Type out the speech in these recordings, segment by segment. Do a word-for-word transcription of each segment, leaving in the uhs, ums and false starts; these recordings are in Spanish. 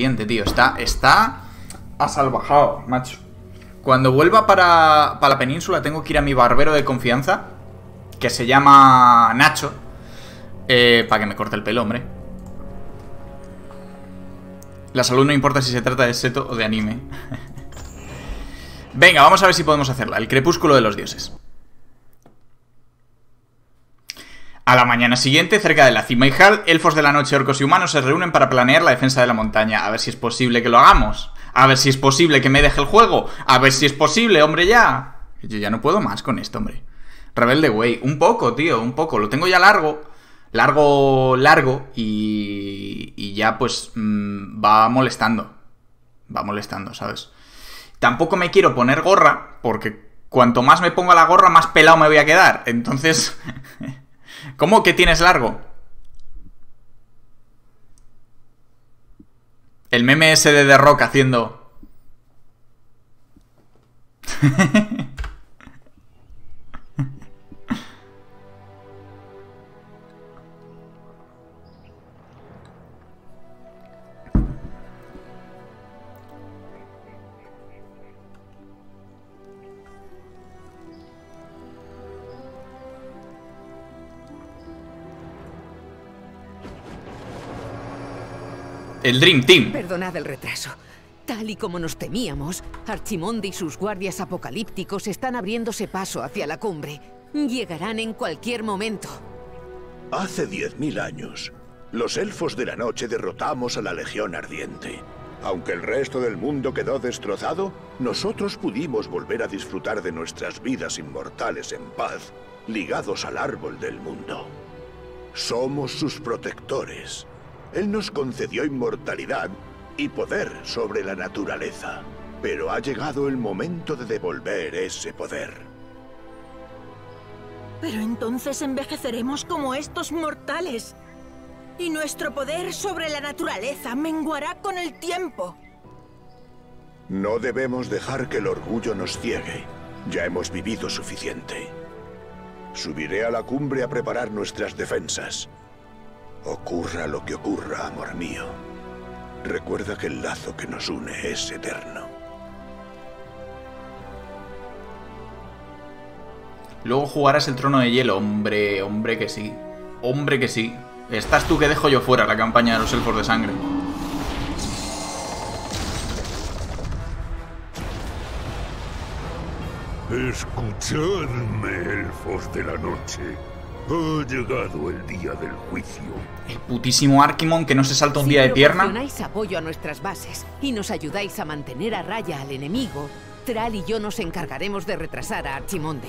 suficiente, tío. Está, está asalvajado, macho. Cuando vuelva para, para la península tengo que ir a mi barbero de confianza, que se llama Nacho, eh, para que me corte el pelo, hombre. La salud no importa si se trata de Dseto o de anime. Venga, vamos a ver si podemos hacerla. El crepúsculo de los dioses. A la mañana siguiente, cerca de la cima y Hal, elfos de la noche, orcos y humanos se reúnen para planear la defensa de la montaña. A ver si es posible que lo hagamos. A ver si es posible que me deje el juego. A ver si es posible, hombre, ya. Yo ya no puedo más con esto, hombre. Rebelde, güey. Un poco, tío, un poco. Lo tengo ya largo. Largo, largo. Y, y ya, pues, mmm, va molestando. Va molestando, ¿sabes? Tampoco me quiero poner gorra, porque cuanto más me ponga la gorra, más pelado me voy a quedar. Entonces... ¿Cómo que tienes largo? El meme ese de The Rock haciendo... El Dream Team. Perdonad el retraso. Tal y como nos temíamos, Archimonde y sus guardias apocalípticos están abriéndose paso hacia la cumbre. Llegarán en cualquier momento. Hace diez mil años, los elfos de la noche derrotamos a la Legión Ardiente. Aunque el resto del mundo quedó destrozado, nosotros pudimos volver a disfrutar de nuestras vidas inmortales en paz, ligados al Árbol del Mundo. Somos sus protectores. Él nos concedió inmortalidad y poder sobre la naturaleza. Pero ha llegado el momento de devolver ese poder. Pero entonces envejeceremos como estos mortales. Y nuestro poder sobre la naturaleza menguará con el tiempo. No debemos dejar que el orgullo nos ciegue. Ya hemos vivido suficiente. Subiré a la cumbre a preparar nuestras defensas. Ocurra lo que ocurra, amor mío. Recuerda que el lazo que nos une es eterno. Luego jugarás el trono de hielo, hombre, hombre que sí. Hombre que sí. Estás tú que dejo yo fuera la campaña de los elfos de sangre. Escuchadme, elfos de la noche. Ha llegado el día del juicio. El putísimo Archimon que no se salta un día de pierna. Si proporcionáis apoyo a nuestras bases y nos ayudáis a mantener a raya al enemigo, Thrall y yo nos encargaremos de retrasar a Archimonde.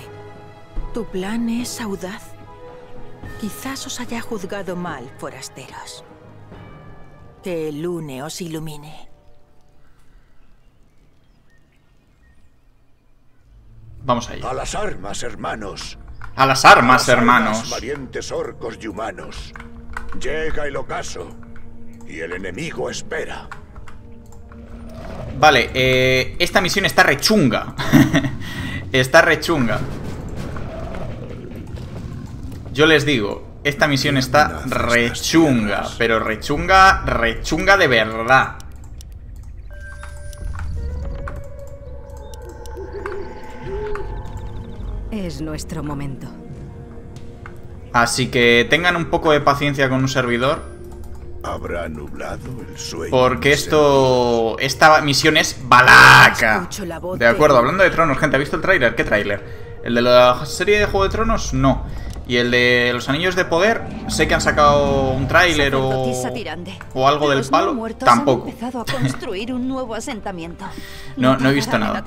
Tu plan es audaz. Quizás os haya juzgado mal, forasteros. Que Elune os ilumine. Vamos allá. A las armas, hermanos. A las armas, a las hermanos. Armas, valientes orcos y humanos. Llega el ocaso y el enemigo espera. Vale, eh, esta misión está rechunga. Está rechunga. Yo les digo, esta misión está rechunga, pero rechunga, rechunga de verdad. Es nuestro momento. Así que tengan un poco de paciencia con un servidor. Habrá nublado el sueño. Porque esto... Esta misión es balaca. De acuerdo, hablando de tronos, gente, ¿ha visto el tráiler? ¿Qué tráiler? ¿El de la serie de Juego de Tronos? No. ¿Y el de los Anillos de Poder? Sé que han sacado un tráiler o... o algo del palo. Tampoco. No, no he visto nada.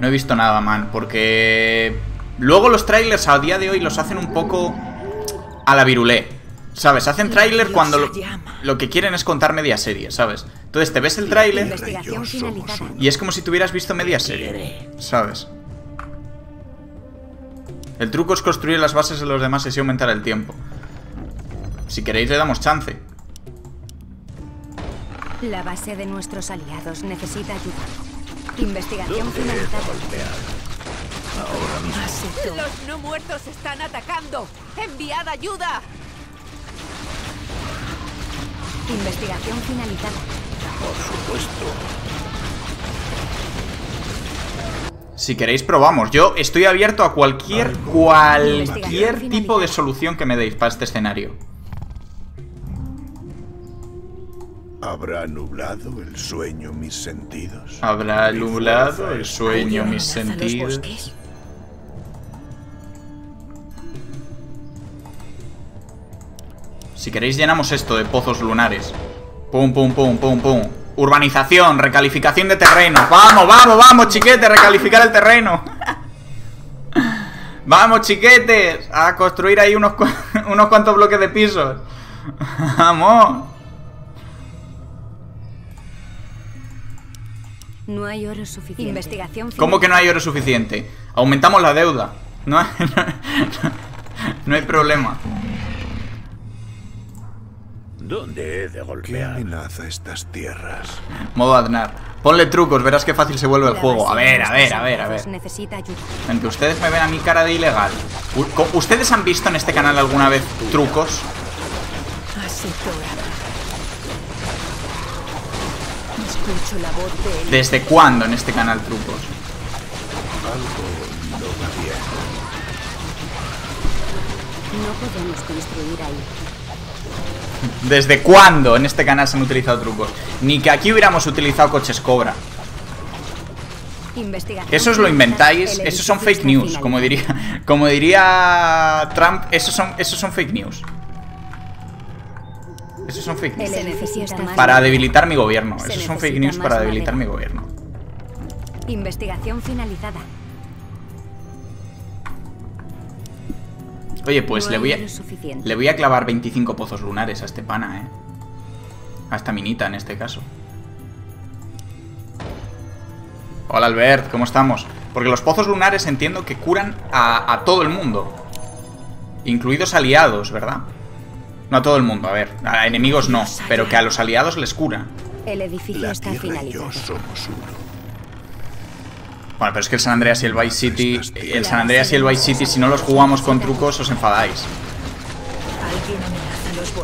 No he visto nada, man, porque luego los trailers a día de hoy los hacen un poco a la virulé, ¿sabes? Hacen trailer cuando lo, lo que quieren es contar media serie, ¿sabes? Entonces te ves el trailer y es como si tuvieras visto media serie, ¿sabes? El truco es construir las bases de los demás y así aumentar el tiempo. Si queréis le damos chance. La base de nuestros aliados necesita ayuda. Investigación finalizada. Ahora mismo. Los no muertos están atacando. Enviad ayuda. Investigación finalizada. Por supuesto. Si queréis probamos. Yo estoy abierto a cualquier, cualquier tipo de solución que me deis para este escenario. Habrá nublado el sueño mis sentidos. Habrá nublado el sueño mis sentidos. Si queréis llenamos esto de pozos lunares. Pum, pum, pum, pum, pum. Urbanización, recalificación de terreno. Vamos, vamos, vamos, chiquete, recalificar el terreno. Vamos, chiquetes, a construir ahí unos, cu unos cuantos bloques de pisos. Vamos. No hay oro suficiente. Investigación. ¿Cómo que no hay oro suficiente? Aumentamos la deuda. No hay, no, no, no hay problema. ¿Dónde he de golpear? ¿Qué amenaza estas tierras? Modo Aznar. Ponle trucos, verás qué fácil se vuelve el juego. A ver, a ver, a ver, a ver. Gente, ustedes me ven a mi cara de ilegal. ¿Ustedes han visto en este canal alguna vez trucos? ¿Desde cuándo en este canal trucos? No podemos construir ahí. ¿Desde cuándo en este canal se han utilizado trucos? Ni que aquí hubiéramos utilizado coches cobra. Eso os lo inventáis. Eso son fake news, como diría, como diría Trump. Eso son, eso son fake news. Eso son fake news para debilitar mi gobierno. Eso son fake news para debilitar mi gobierno. Investigación finalizada. Oye, pues no le voy a le voy a clavar veinticinco pozos lunares a este pana, eh. A esta minita, en este caso. Hola, Albert, ¿cómo estamos? Porque los pozos lunares entiendo que curan a, a todo el mundo. Incluidos aliados, ¿verdad? No a todo el mundo, a ver. A enemigos no, pero que a los aliados les cura. El edificio La está finalizado. Somos uno. Bueno, pero es que el San Andreas y el Vice City, el San Andreas y el Vice City, si no los jugamos con trucos, os enfadáis.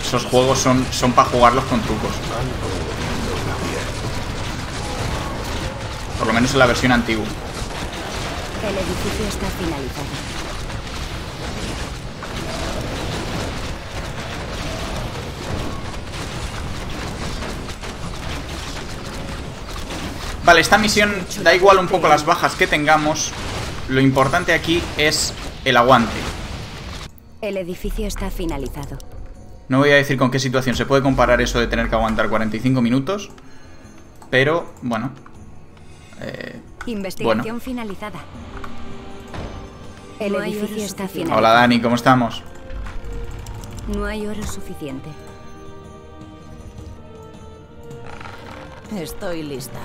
Esos juegos son, son para jugarlos con trucos. Por lo menos en la versión antigua. El edificio está finalizado. Vale, esta misión da igual un poco las bajas que tengamos. Lo importante aquí es el aguante. El edificio está finalizado. No voy a decir con qué situación se puede comparar eso de tener que aguantar cuarenta y cinco minutos. Pero, bueno. Eh, Investigación bueno. finalizada. El edificio está finalizado. Hola Dani, ¿cómo estamos? No hay oro suficiente. Estoy lista.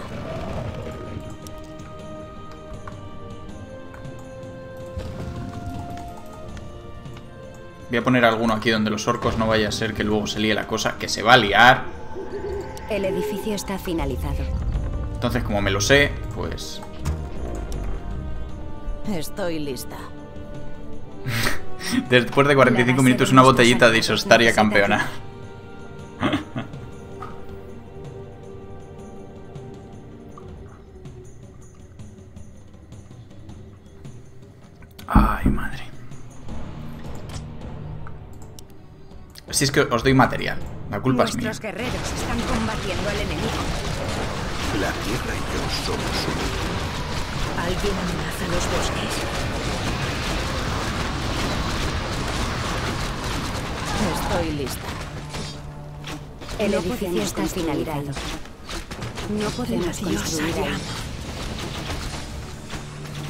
Voy a poner alguno aquí donde los orcos no vaya a ser que luego se líe la cosa, que se va a liar. El edificio está finalizado. Entonces, como me lo sé, pues... Estoy lista. Después de cuarenta y cinco minutos, una botellita de isostaria campeona. Ay, madre. Si es que os doy material, la culpa es mía. Nuestros guerreros están combatiendo al enemigo. La tierra y yo somos uno. Alguien amenaza los bosques. Estoy lista. El edificio está finalizado. No podemos construir algo.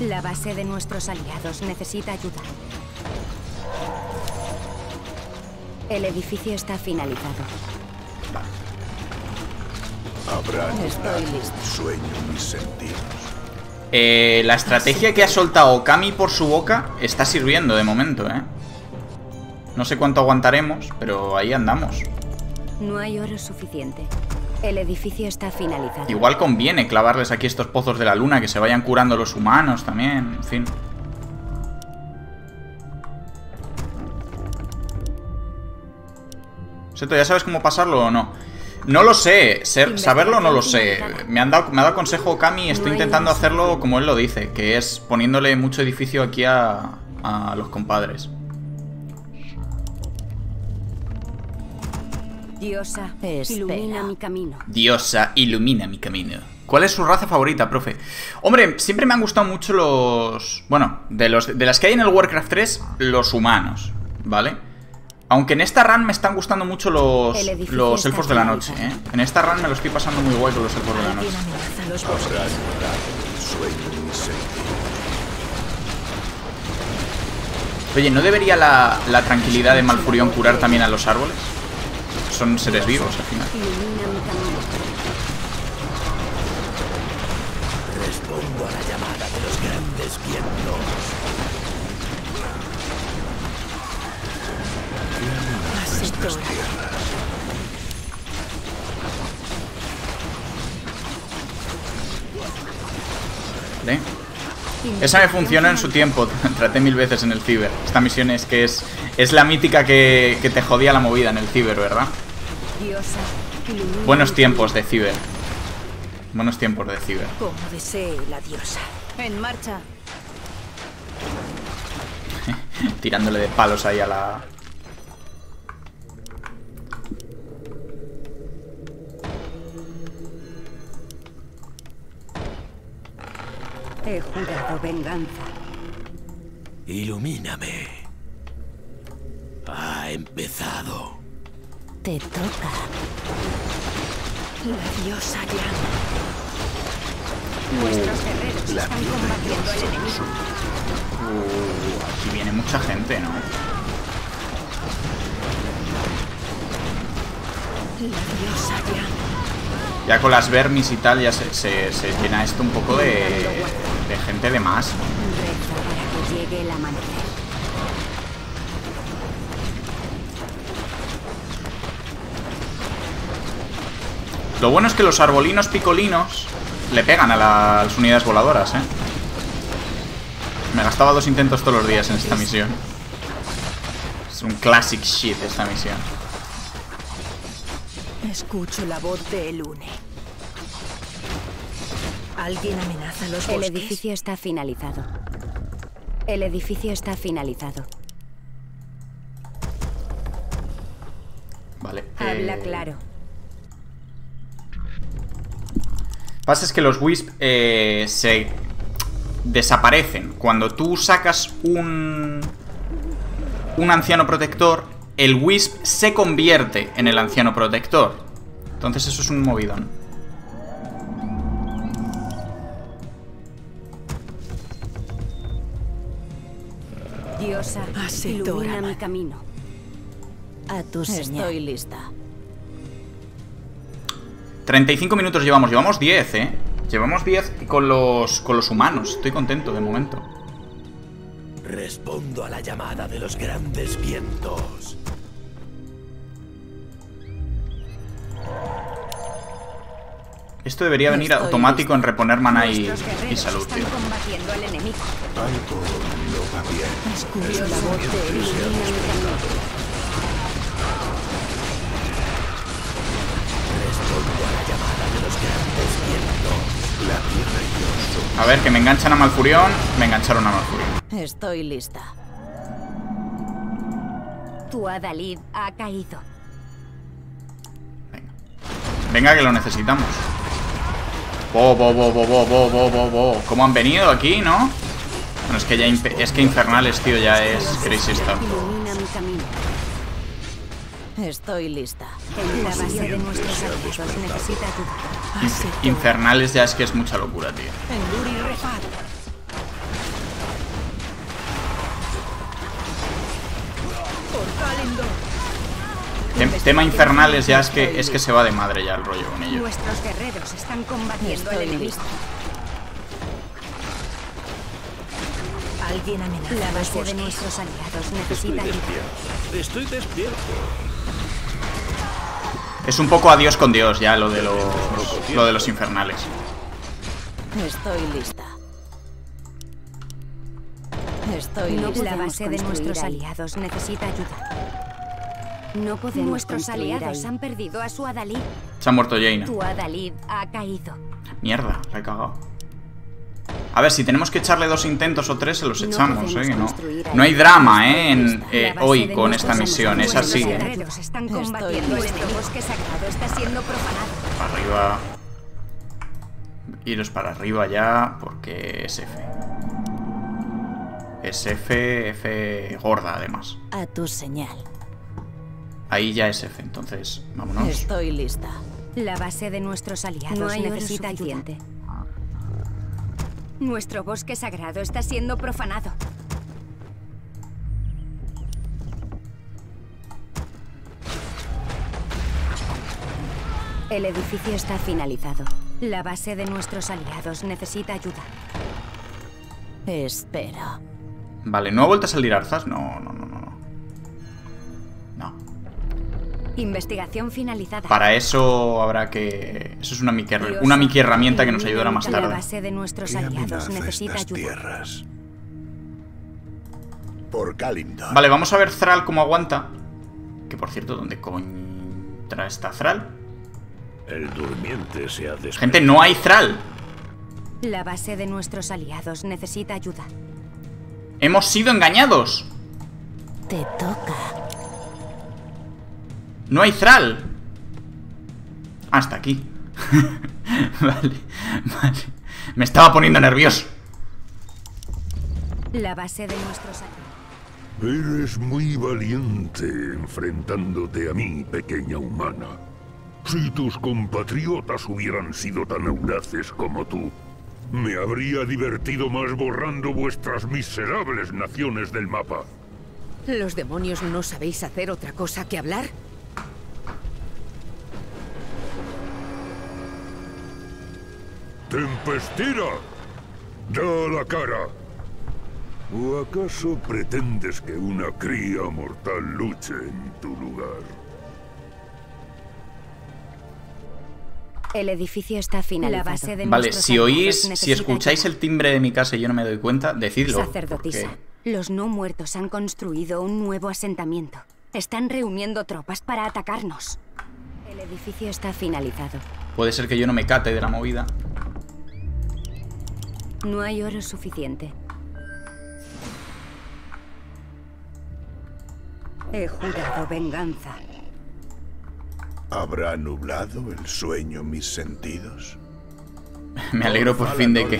La base de nuestros aliados necesita ayuda. El edificio está finalizado. Habrá sueño mis sentidos. Eh, la estrategia que ha soltado Okami por su boca está sirviendo de momento, ¿eh? No sé cuánto aguantaremos, pero ahí andamos. No hay oro suficiente. El edificio está finalizado. Igual conviene clavarles aquí estos pozos de la luna, que se vayan curando los humanos también, en fin. ¿Ya sabes cómo pasarlo o no? No lo sé, ser, saberlo no lo sé. Me, han dado, me ha dado consejo Kami, estoy intentando hacerlo como él lo dice, que es poniéndole mucho edificio aquí a, a los compadres. Diosa, ilumina mi camino. Diosa, ilumina mi camino. ¿Cuál es su raza favorita, profe? Hombre, siempre me han gustado mucho los... Bueno, de, los, de las que hay en el Warcraft tres, los humanos, ¿vale? Aunque en esta run me están gustando mucho los, los elfos de la noche, ¿eh? En esta run me lo estoy pasando muy guay con los elfos de la noche. Oye, ¿no debería la, la tranquilidad de Malfurión curar también a los árboles? Son seres vivos al final. Respondo a la llamada de los grandes vientos. ¿Vale? Esa me funcionó en su tiempo. Traté mil veces en el ciber. Esta misión es que es, es la mítica que, que te jodía la movida en el ciber, ¿verdad? Buenos tiempos de ciber. Buenos tiempos de ciber. Como desee la diosa. En marcha. Tirándole de palos ahí a la... He jurado venganza. Ilumíname. Ha empezado. Te toca. La diosa llama. Nuestros guerreros están combatiendo al enemigo. Uh, aquí viene mucha gente, ¿no? La diosa llama. Ya con las vermis y tal ya se, se, se llena esto un poco de, de gente de más. Reza para que llegue el amanecer. Lo bueno es que los arbolinos picolinos le pegan a las unidades voladoras, ¿eh? Me gastaba dos intentos todos los días en esta misión. Es un classic shit esta misión. Escucho la voz de Elune. Alguien amenaza los bosques. El edificio está finalizado. El edificio está finalizado. Vale. Eh... Habla claro. Lo que pasa es que los Wisp eh, se desaparecen. Cuando tú sacas un, un anciano protector, el Wisp se convierte en el anciano protector. Entonces eso es un movidón. Diosa, ilumina mi camino. A tu señal. Estoy lista. treinta y cinco minutos llevamos, llevamos diez, ¿eh? Llevamos diez con los, con los humanos. Estoy contento de momento. Respondo a la llamada de los grandes vientos. Esto debería venir automático en reponer maná y, y salud, tío. A ver, que me enganchan a Malfurión. Me engancharon a Malfurión. Estoy lista. Tu Adalid ha caído. Venga. Venga, que lo necesitamos. Bo, bo, bo, bo, bo, bo, bo, bo. ¿Cómo han venido aquí, no? Bueno, es que ya es que Infernales, tío, ya es crazy stuff. Estoy lista. La base de nuestros equipos necesita tu... Infernales ya es que es mucha locura, tío. Tem tema Infernales ya es que es que se va de madre ya el rollo con ellos. Nuestros guerreros están combatiendo al enemigo. Alguien amenaza. La base de nuestros aliados necesita ayuda. Estoy despierto. Es un poco adiós con Dios ya lo de los, lo de los Infernales. Estoy lista. Estoy lista. La base de nuestros aliados necesita ayuda. No podemos. Nuestros aliados han perdido a su Adalid. Se ha muerto Jaina. Tu Adalid ha caído. Mierda, la he cagado. A ver, si tenemos que echarle dos intentos o tres, se los echamos, no eh. No, no hay drama, eh, en, eh hoy con esta misión. Es así, eh. Para arriba. Iros para arriba ya, porque es F. Es F, F gorda, además. A tu señal. Ahí ya es F, entonces vámonos. Estoy lista. La base de nuestros aliados no necesita ayuda. Nuestro bosque sagrado está siendo profanado. El edificio está finalizado. La base de nuestros aliados necesita ayuda. Espera. Vale, ¿no ha vuelto a salir Arthas? No, no, no, no. No. Investigación finalizada. Para eso habrá que... Eso es una miquerra, una miquerramienta que nos ayudará más tarde. La base de nuestros aliados necesita ayuda. Por Kalimdor. Vale, vamos a ver Thrall cómo aguanta. Que por cierto, ¿dónde contra está Thrall? El durmiente se ha despedido. Gente, no hay Thrall. La base de nuestros aliados necesita ayuda. Hemos sido engañados. Te toca. No hay Thrall. Hasta aquí. Vale, vale. Me estaba poniendo nervioso. La base de nuestros aliados. Eres muy valiente enfrentándote a mí, pequeña humana. Si tus compatriotas hubieran sido tan audaces como tú, me habría divertido más borrando vuestras miserables naciones del mapa. ¿Los demonios no sabéis hacer otra cosa que hablar? ¡Tempestira! ¡Da la cara! ¿O acaso pretendes que una cría mortal luche en tu lugar? El edificio está finalizado. La base de vale, si oís, si escucháis el timbre de mi casa y yo no me doy cuenta, decidlo. Sacerdotisa, porque... los no muertos han construido un nuevo asentamiento. Están reuniendo tropas para atacarnos. El edificio está finalizado. Puede ser que yo no me cate de la movida. No hay oro suficiente. He jurado venganza. ¿Habrá nublado el sueño mis sentidos? Me alegro por fin de que,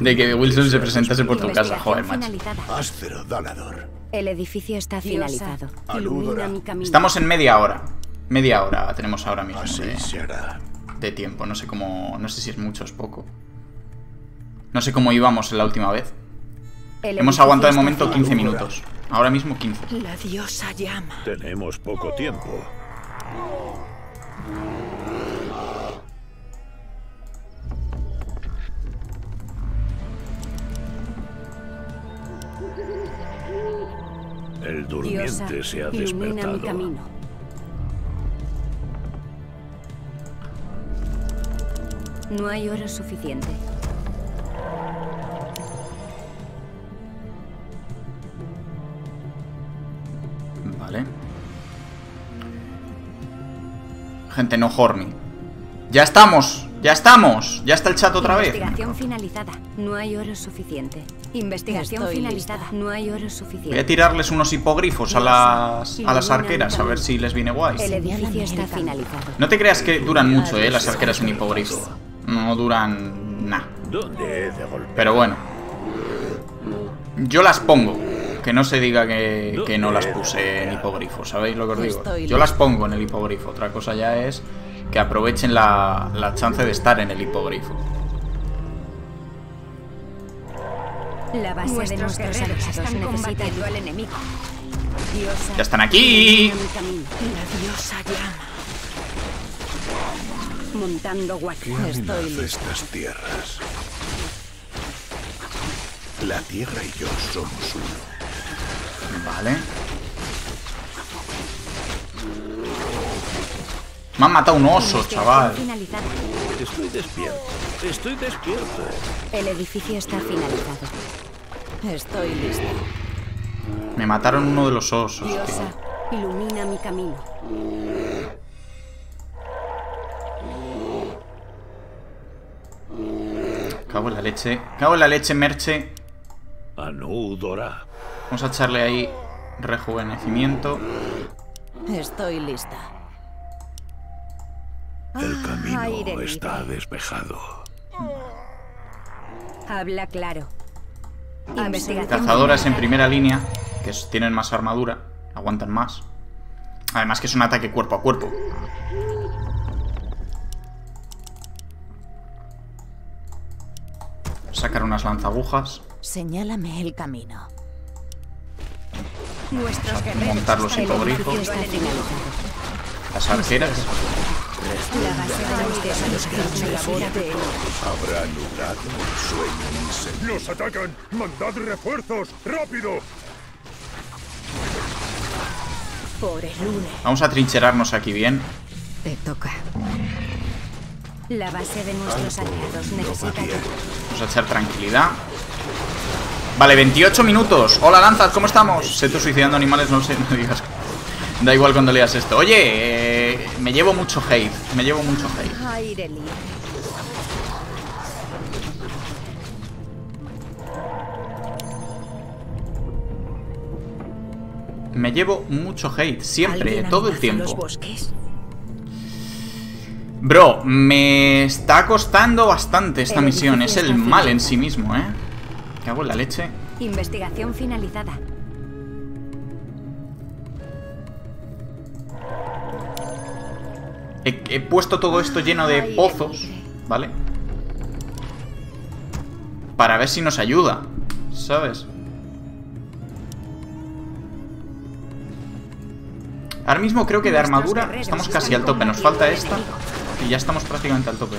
de que Wilson se presentase por tu casa, joder, macho. Áspero, Dalador. El edificio está finalizado. Estamos en media hora. Media hora tenemos ahora mismo de, de tiempo. No sé cómo. No sé si es mucho o es poco. No sé cómo íbamos la última vez. Hemos aguantado de momento quince minutos. Ahora mismo quince. La diosa llama. Tenemos poco tiempo. El durmiente Diosa, se ha despertado. No hay oro suficiente. Vale. Gente, no horny. Ya estamos, ya estamos. Ya está el chat otra vez. Investigación finalizada. No hay oro suficiente. Investigación Estoy finalizada. Lista. No hay oro suficiente. Voy a tirarles unos hipogrifos a las a las arqueras a ver si les viene guay. El edificio está finalizado. No te creas que duran mucho, eh, las arqueras en hipogrifo. No duran nada. Pero bueno. Yo las pongo. Que no se diga que, que no las puse en hipogrifo, ¿sabéis lo que os digo? Yo las pongo en el hipogrifo, otra cosa ya es que aprovechen la, la chance de estar en el hipogrifo. La base de nuestros aliados están combatiendo al enemigo. ¡Ya están aquí! La diosa llama. Montando Warcraft. Estoy en estas tierras. La tierra y yo somos uno. Vale. Me han matado un oso, chaval. Estoy despierto. Estoy despierto. El edificio está finalizado. Estoy listo. Me mataron uno de los osos, tío. Ilumina mi camino. Cago en la leche. Cago en la leche, Merche. Vamos a echarle ahí rejuvenecimiento. Estoy lista. El camino ah, está despejado. Habla claro. Cazadoras en primera línea, que tienen más armadura, aguantan más. Además que es un ataque cuerpo a cuerpo. Sacar unas lanzagujas. Señálame el camino. Nuestros guerreros. Montar los hipogrifos. Las arqueras. Habrá anulado el sueño. ¡Los atacan! ¡Mandad refuerzos! ¡Rápido! Por Elune. Vamos a trincherarnos aquí bien. Te toca. La base de nuestros aliados necesita. Vamos a echar tranquilidad. Vale, veintiocho minutos. Hola, Lanzas, ¿cómo estamos? Seto suicidando animales, no sé, no digas. Da igual cuando leas esto. Oye, eh, me llevo mucho hate. Me llevo mucho hate. Me llevo mucho hate. Siempre, todo el tiempo. Bro, me está costando bastante esta misión. Es el mal en sí mismo, ¿eh? ¿Qué hago en la leche? Investigación finalizada. He, he puesto todo esto lleno de pozos, ¿vale? Para ver si nos ayuda, ¿sabes? Ahora mismo creo que de armadura estamos casi al tope. Nos falta esta y ya estamos prácticamente al tope.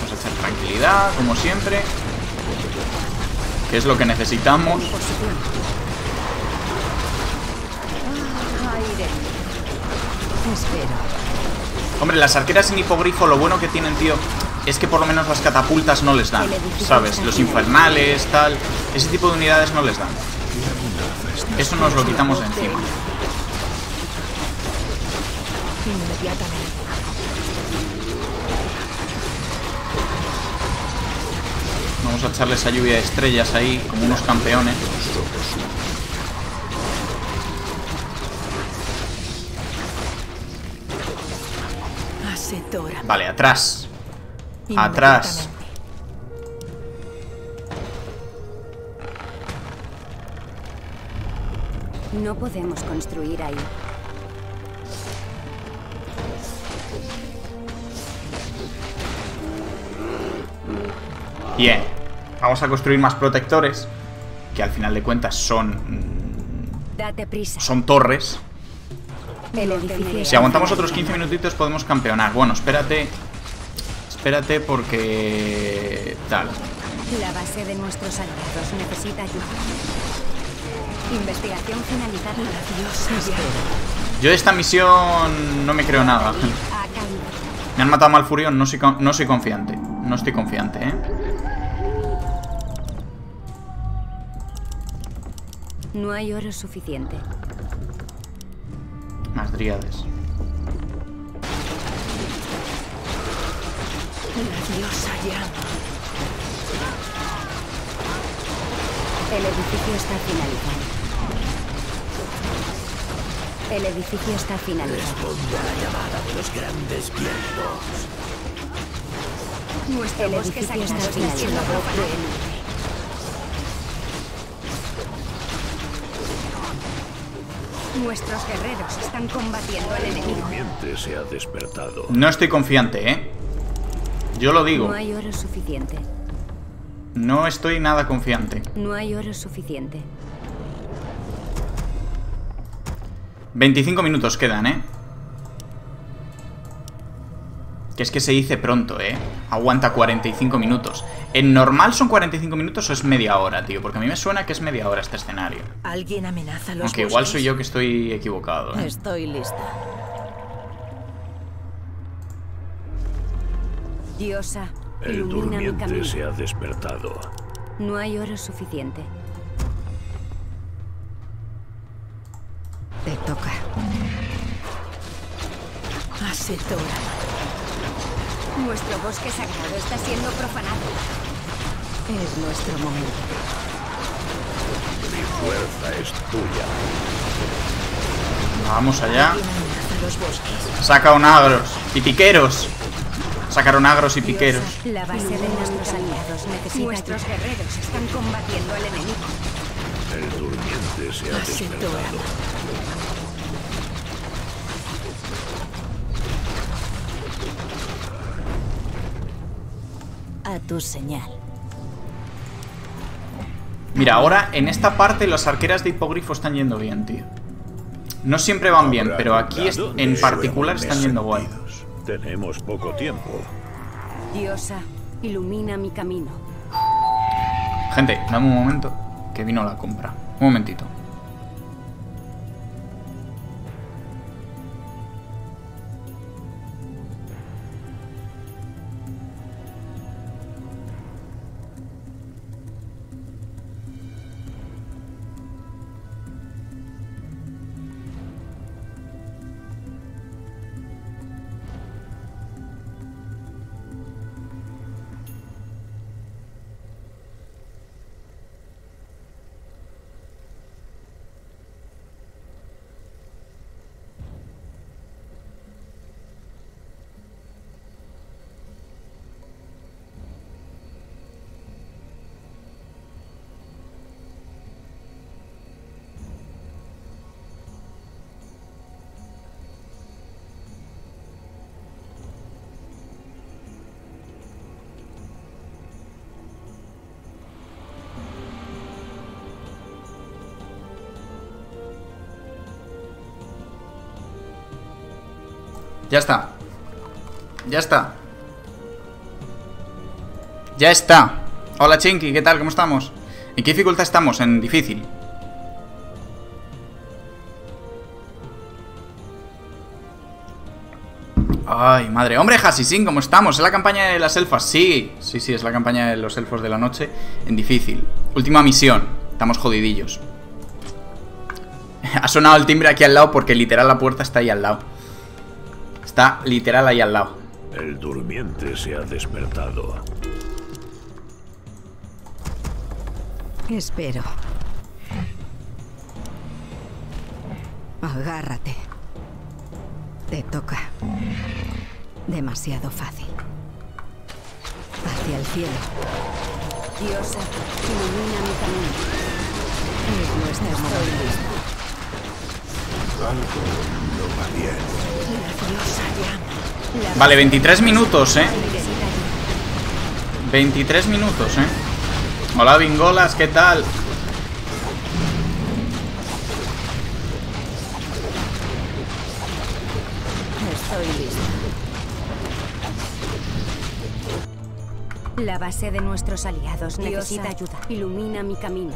Vamos a echar tranquilidad, como siempre. Que es lo que necesitamos. Hombre, las arqueras en hipogrifo, lo bueno que tienen, tío, es que por lo menos las catapultas no les dan, ¿sabes? Los infernales, tal, ese tipo de unidades no les dan. Eso nos lo quitamos de encima. Vamos a echarle esa lluvia de estrellas ahí, como unos campeones. Vale, atrás. Atrás. No podemos construir ahí. Bien. Vamos a construir más protectores, que al final de cuentas son... Date prisa. Son torres. Si aguantamos otros quince minutitos podemos campeonar. Bueno, espérate. Espérate porque... Tal. La base de nuestros aliados necesita ayuda. Investigación finalizada. Yo de esta misión no me creo nada. Me han matado a Malfurión, no soy, no soy confiante. No estoy confiante, ¿eh? No hay oro suficiente. Más dríades. La diosa llama. El edificio está finalizado. El edificio está finalizado. Responde a la llamada de los grandes vientos. Nuestro el edificio está finalizado. Nuestros guerreros están combatiendo al enemigo. El durmiente se ha despertado. No estoy confiante, ¿eh? Yo lo digo. No hay oro suficiente. No estoy nada confiante. No hay oro suficiente. veinticinco minutos quedan, ¿eh? Que es que se dice pronto, ¿eh? Aguanta cuarenta y cinco minutos. ¿En normal son cuarenta y cinco minutos o es media hora, tío? Porque a mí me suena que es media hora este escenario. ¿Alguien amenaza a los Aunque bosques? Igual soy yo que estoy equivocado, ¿eh? Estoy lista. Diosa, el durmiente mi se ha despertado. No hay oro suficiente. Te toca. Asetora. Nuestro bosque sagrado está siendo profanado. Es nuestro momento. Mi fuerza es tuya. Vamos allá. Saca un agros y piqueros. Sacaron agros y piqueros. La base de nuestros aliados necesita. Nuestros guerreros están combatiendo al enemigo. El durmiente se ha despertado. A tu señal. Mira, ahora en esta parte las arqueras de hipogrifo están yendo bien, tío. No siempre van bien, pero aquí en particular están yendo guay. Tenemos poco tiempo. Diosa, ilumina mi camino. Gente, dame un momento, que vino la compra. Un momentito. Ya está. Ya está. Ya está. Hola Chinky, ¿qué tal? ¿Cómo estamos? ¿En qué dificultad estamos? En difícil. Ay, madre. Hombre, Hasisín, ¿cómo estamos? ¿Es la campaña de las elfas? Sí. Sí, sí, es la campaña de los elfos de la noche. En difícil. Última misión. Estamos jodidillos. Ha sonado el timbre aquí al lado porque literal la puerta está ahí al lado. Está literal ahí al lado. El durmiente se ha despertado. Espero. Agárrate. Te toca. Demasiado fácil. Hacia el cielo. Diosa, ilumina mi camino. Es nuestra mano. Vale, veintitrés minutos, eh. veintitrés minutos, eh. Hola, Bingolas, ¿qué tal? Estoy listo. La base de nuestros aliados necesita ayuda. Ilumina mi camino.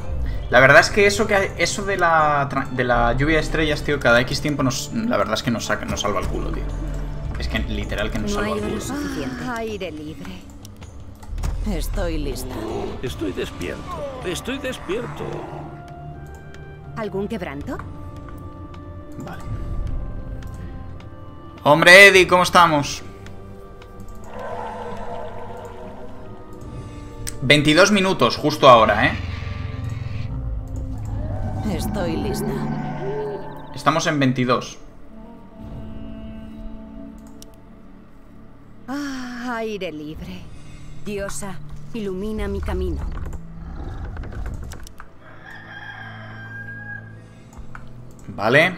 La verdad es que eso que eso de la, de la lluvia de estrellas, tío, cada X tiempo nos... La verdad es que nos saca, nos salva el culo, tío. Es que literal que nos no salva el culo. Ah, aire libre. Estoy lista. Estoy despierto. Estoy despierto. ¿Algún quebranto? Vale. Hombre, Eddie, ¿cómo estamos? veintidós minutos, justo ahora, ¿eh? Estoy lista. Estamos en veintidós. Ah, aire libre. Diosa, ilumina mi camino. Vale.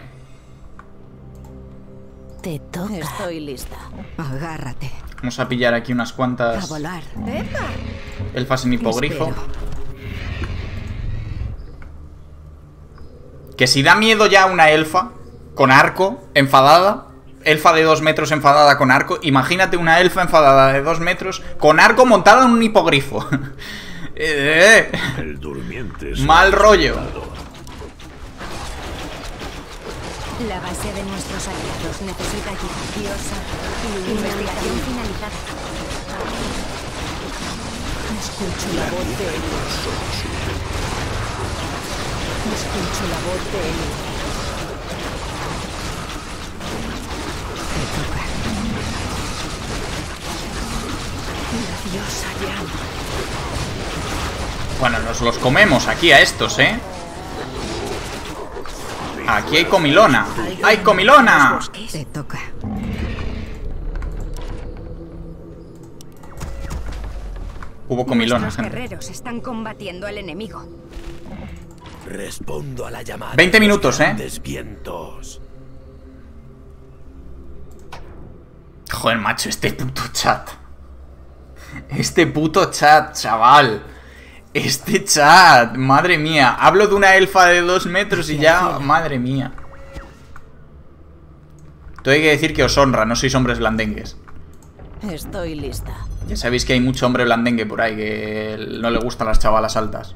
Te toca. Estoy lista. Agárrate. Vamos a pillar aquí unas cuantas. A volar. Elfas en hipogrifo. Espero. Que si da miedo ya una elfa con arco, enfadada, elfa de dos metros enfadada con arco, imagínate una elfa enfadada de dos metros con arco montada en un hipogrifo. eh, eh. El durmiente es mal rollo. La base de nuestros aliados necesita ayuda. Investigación finalizada. Escucho la voz de Elune. Escucho la voz de Elune. Te toca. La diosa llama. Bueno, nos los comemos aquí a estos, ¿eh? Aquí hay comilona. ¡Hay comilona! Te toca. Hubo comilona, gente. Los guerreros están combatiendo al enemigo. Respondo a la llamada. veinte minutos, ¿eh? Vientos. Joder, macho, este puto chat. Este puto chat, chaval. Este chat, madre mía. Hablo de una elfa de dos metros y ya, madre mía. Tengo que decir que os honra, no sois hombres blandengues. Estoy lista. Ya sabéis que hay mucho hombre blandengue por ahí que no le gustan las chavalas altas.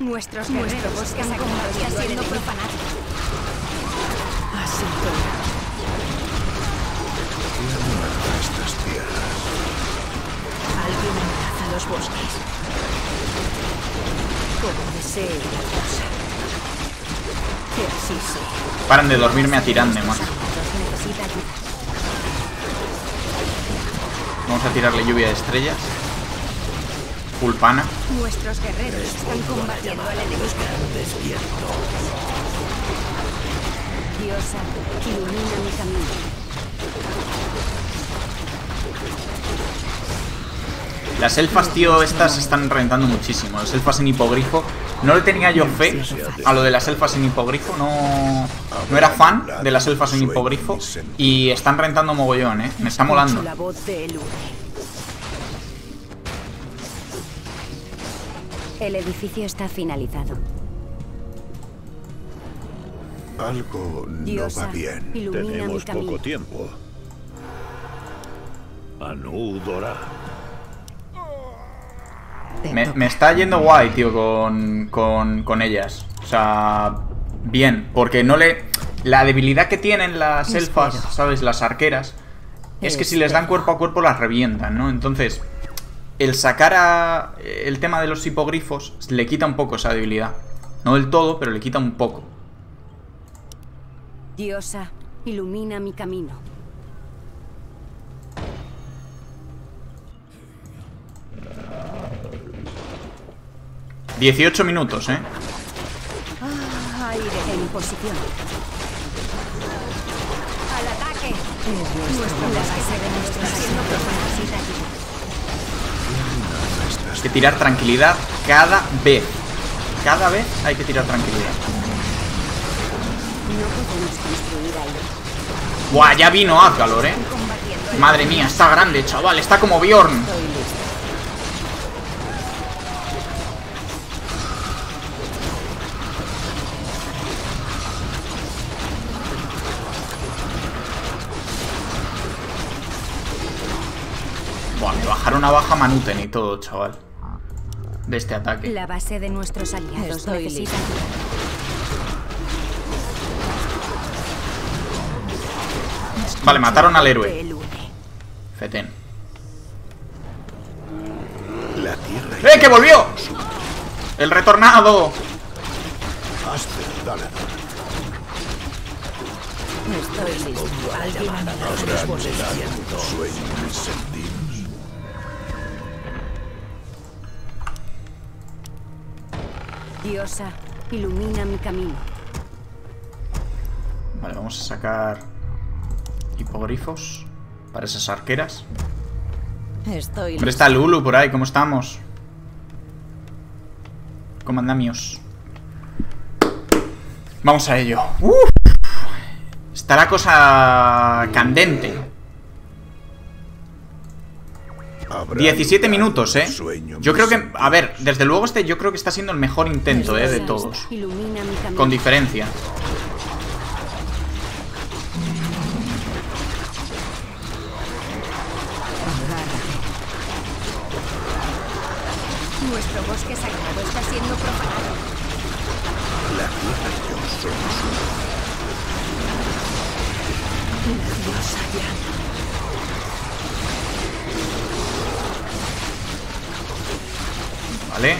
Nuestros nuestros bosques están siendo profanados. Así toda estas tierras. Alguien amenaza los bosques. Paran de dormirme a Tyrande, macho. Vamos a tirarle lluvia de estrellas. Pulpana. Nuestros guerreros están combatiendo al enemigo. Diosa, ilumina mi camino. Las elfas, tío, estas están reventando muchísimo. Las elfas en hipogrifo. No le tenía yo fe a lo de las elfas en hipogrifo. No, no era fan de las elfas en hipogrifo. Y están reventando mogollón, eh. Me está molando. El edificio está finalizado. Algo no va bien. Tenemos poco tiempo. Anudora. Me, me está yendo guay, tío, con, con, con ellas. O sea, bien. Porque no le... La debilidad que tienen las elfas, ¿sabes? Las arqueras. Es que si les dan cuerpo a cuerpo las revientan, ¿no? Entonces, el sacar a... El tema de los hipogrifos le quita un poco esa debilidad. No del todo, pero le quita un poco. Diosa, ilumina mi camino. dieciocho minutos, ¿eh? Ah, aire en posición. Al ataque. Hay que tirar tranquilidad cada vez. Cada vez hay que tirar tranquilidad. Buah, ya vino Azgalor, ¿eh? Madre mía, está grande, chaval. Está como Bjorn. Una baja Manuten y todo, chaval. De este ataque. La base de nuestros aliados necesita ayuda. Vale, mataron al héroe. Feten. La tierra. ¡Eh, que volvió! ¡El retornado! Estoy listo. Alguien abandonó los bosques. Diosa, ilumina mi camino. Vale, vamos a sacar hipogrifos para esas arqueras. Estoy... Hombre, está Lulu por ahí, ¿cómo estamos? Comandamios. Vamos a ello. ¡Uf! Está la cosa candente. diecisiete minutos, ¿eh? Yo creo que... A ver, desde luego este yo creo que está siendo el mejor intento, ¿eh? De todos. Con diferencia. Nuestro bosque sagrado está siendo profanado. La tierra y yo somos uno. La diosa Jaina. Vale.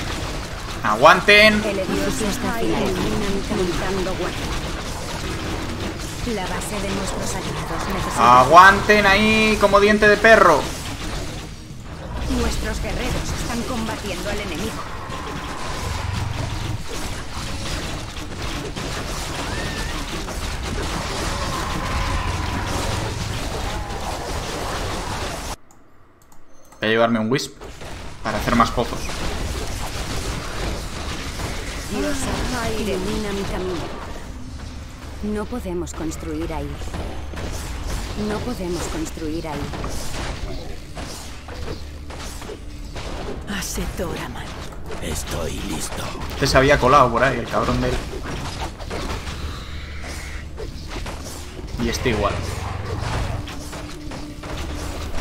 Aguanten. El dios está limitando guardia. La base de nuestros aliados necesita... Aguanten ahí como diente de perro. Nuestros guerreros están combatiendo al enemigo. Voy a llevarme un wisp para hacer más pozos. Diosa, ilumina mi camino. No podemos construir ahí. No podemos construir ahí. Asetora, man. Estoy listo. Este se había colado por ahí, el cabrón de él. Y este igual.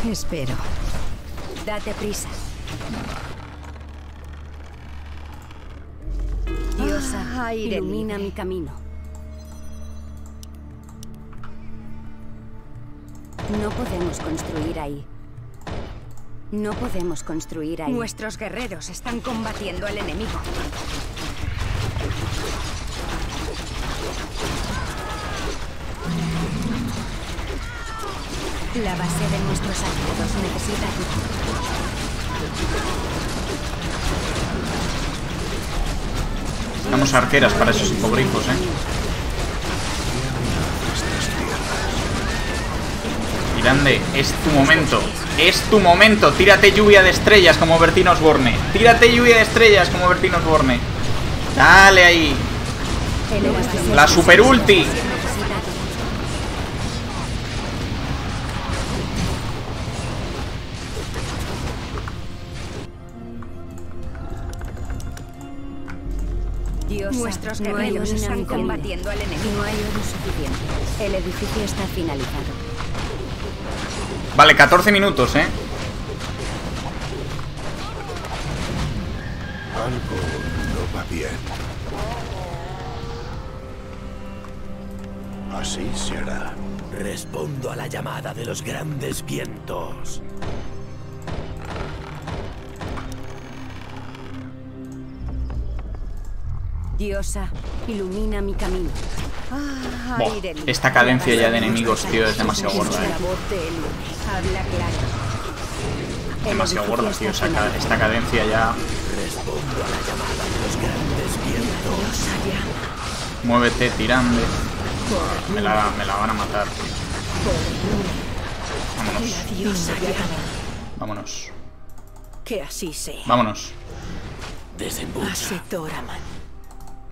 Espero. Date prisa. Diosa, ilumina mi camino. No podemos construir ahí. No podemos construir ahí. Nuestros guerreros están combatiendo al enemigo. La base de nuestros aliados necesita ayuda. Estamos arqueras para esos hipogrifos, eh. Grande, es tu momento, es tu momento. Tírate lluvia de estrellas como Bertín Osborne. Tírate lluvia de estrellas como Bertín Osborne. Dale ahí. La super ulti. Nuestros guerreros están combatiendo al enemigo. No hay oro suficiente. El edificio está finalizado. Vale, catorce minutos, ¿eh? Algo no va bien. Así será. Respondo a la llamada de los grandes vientos. Diosa, ilumina mi camino. Boh, esta cadencia ya de enemigos, tío, es demasiado gorda, eh. Demasiado gorda, tío, esta cadencia ya. Muévete, Tyrande. Me la, me la van a matar. Vámonos. Vámonos. Que así sea. Vámonos.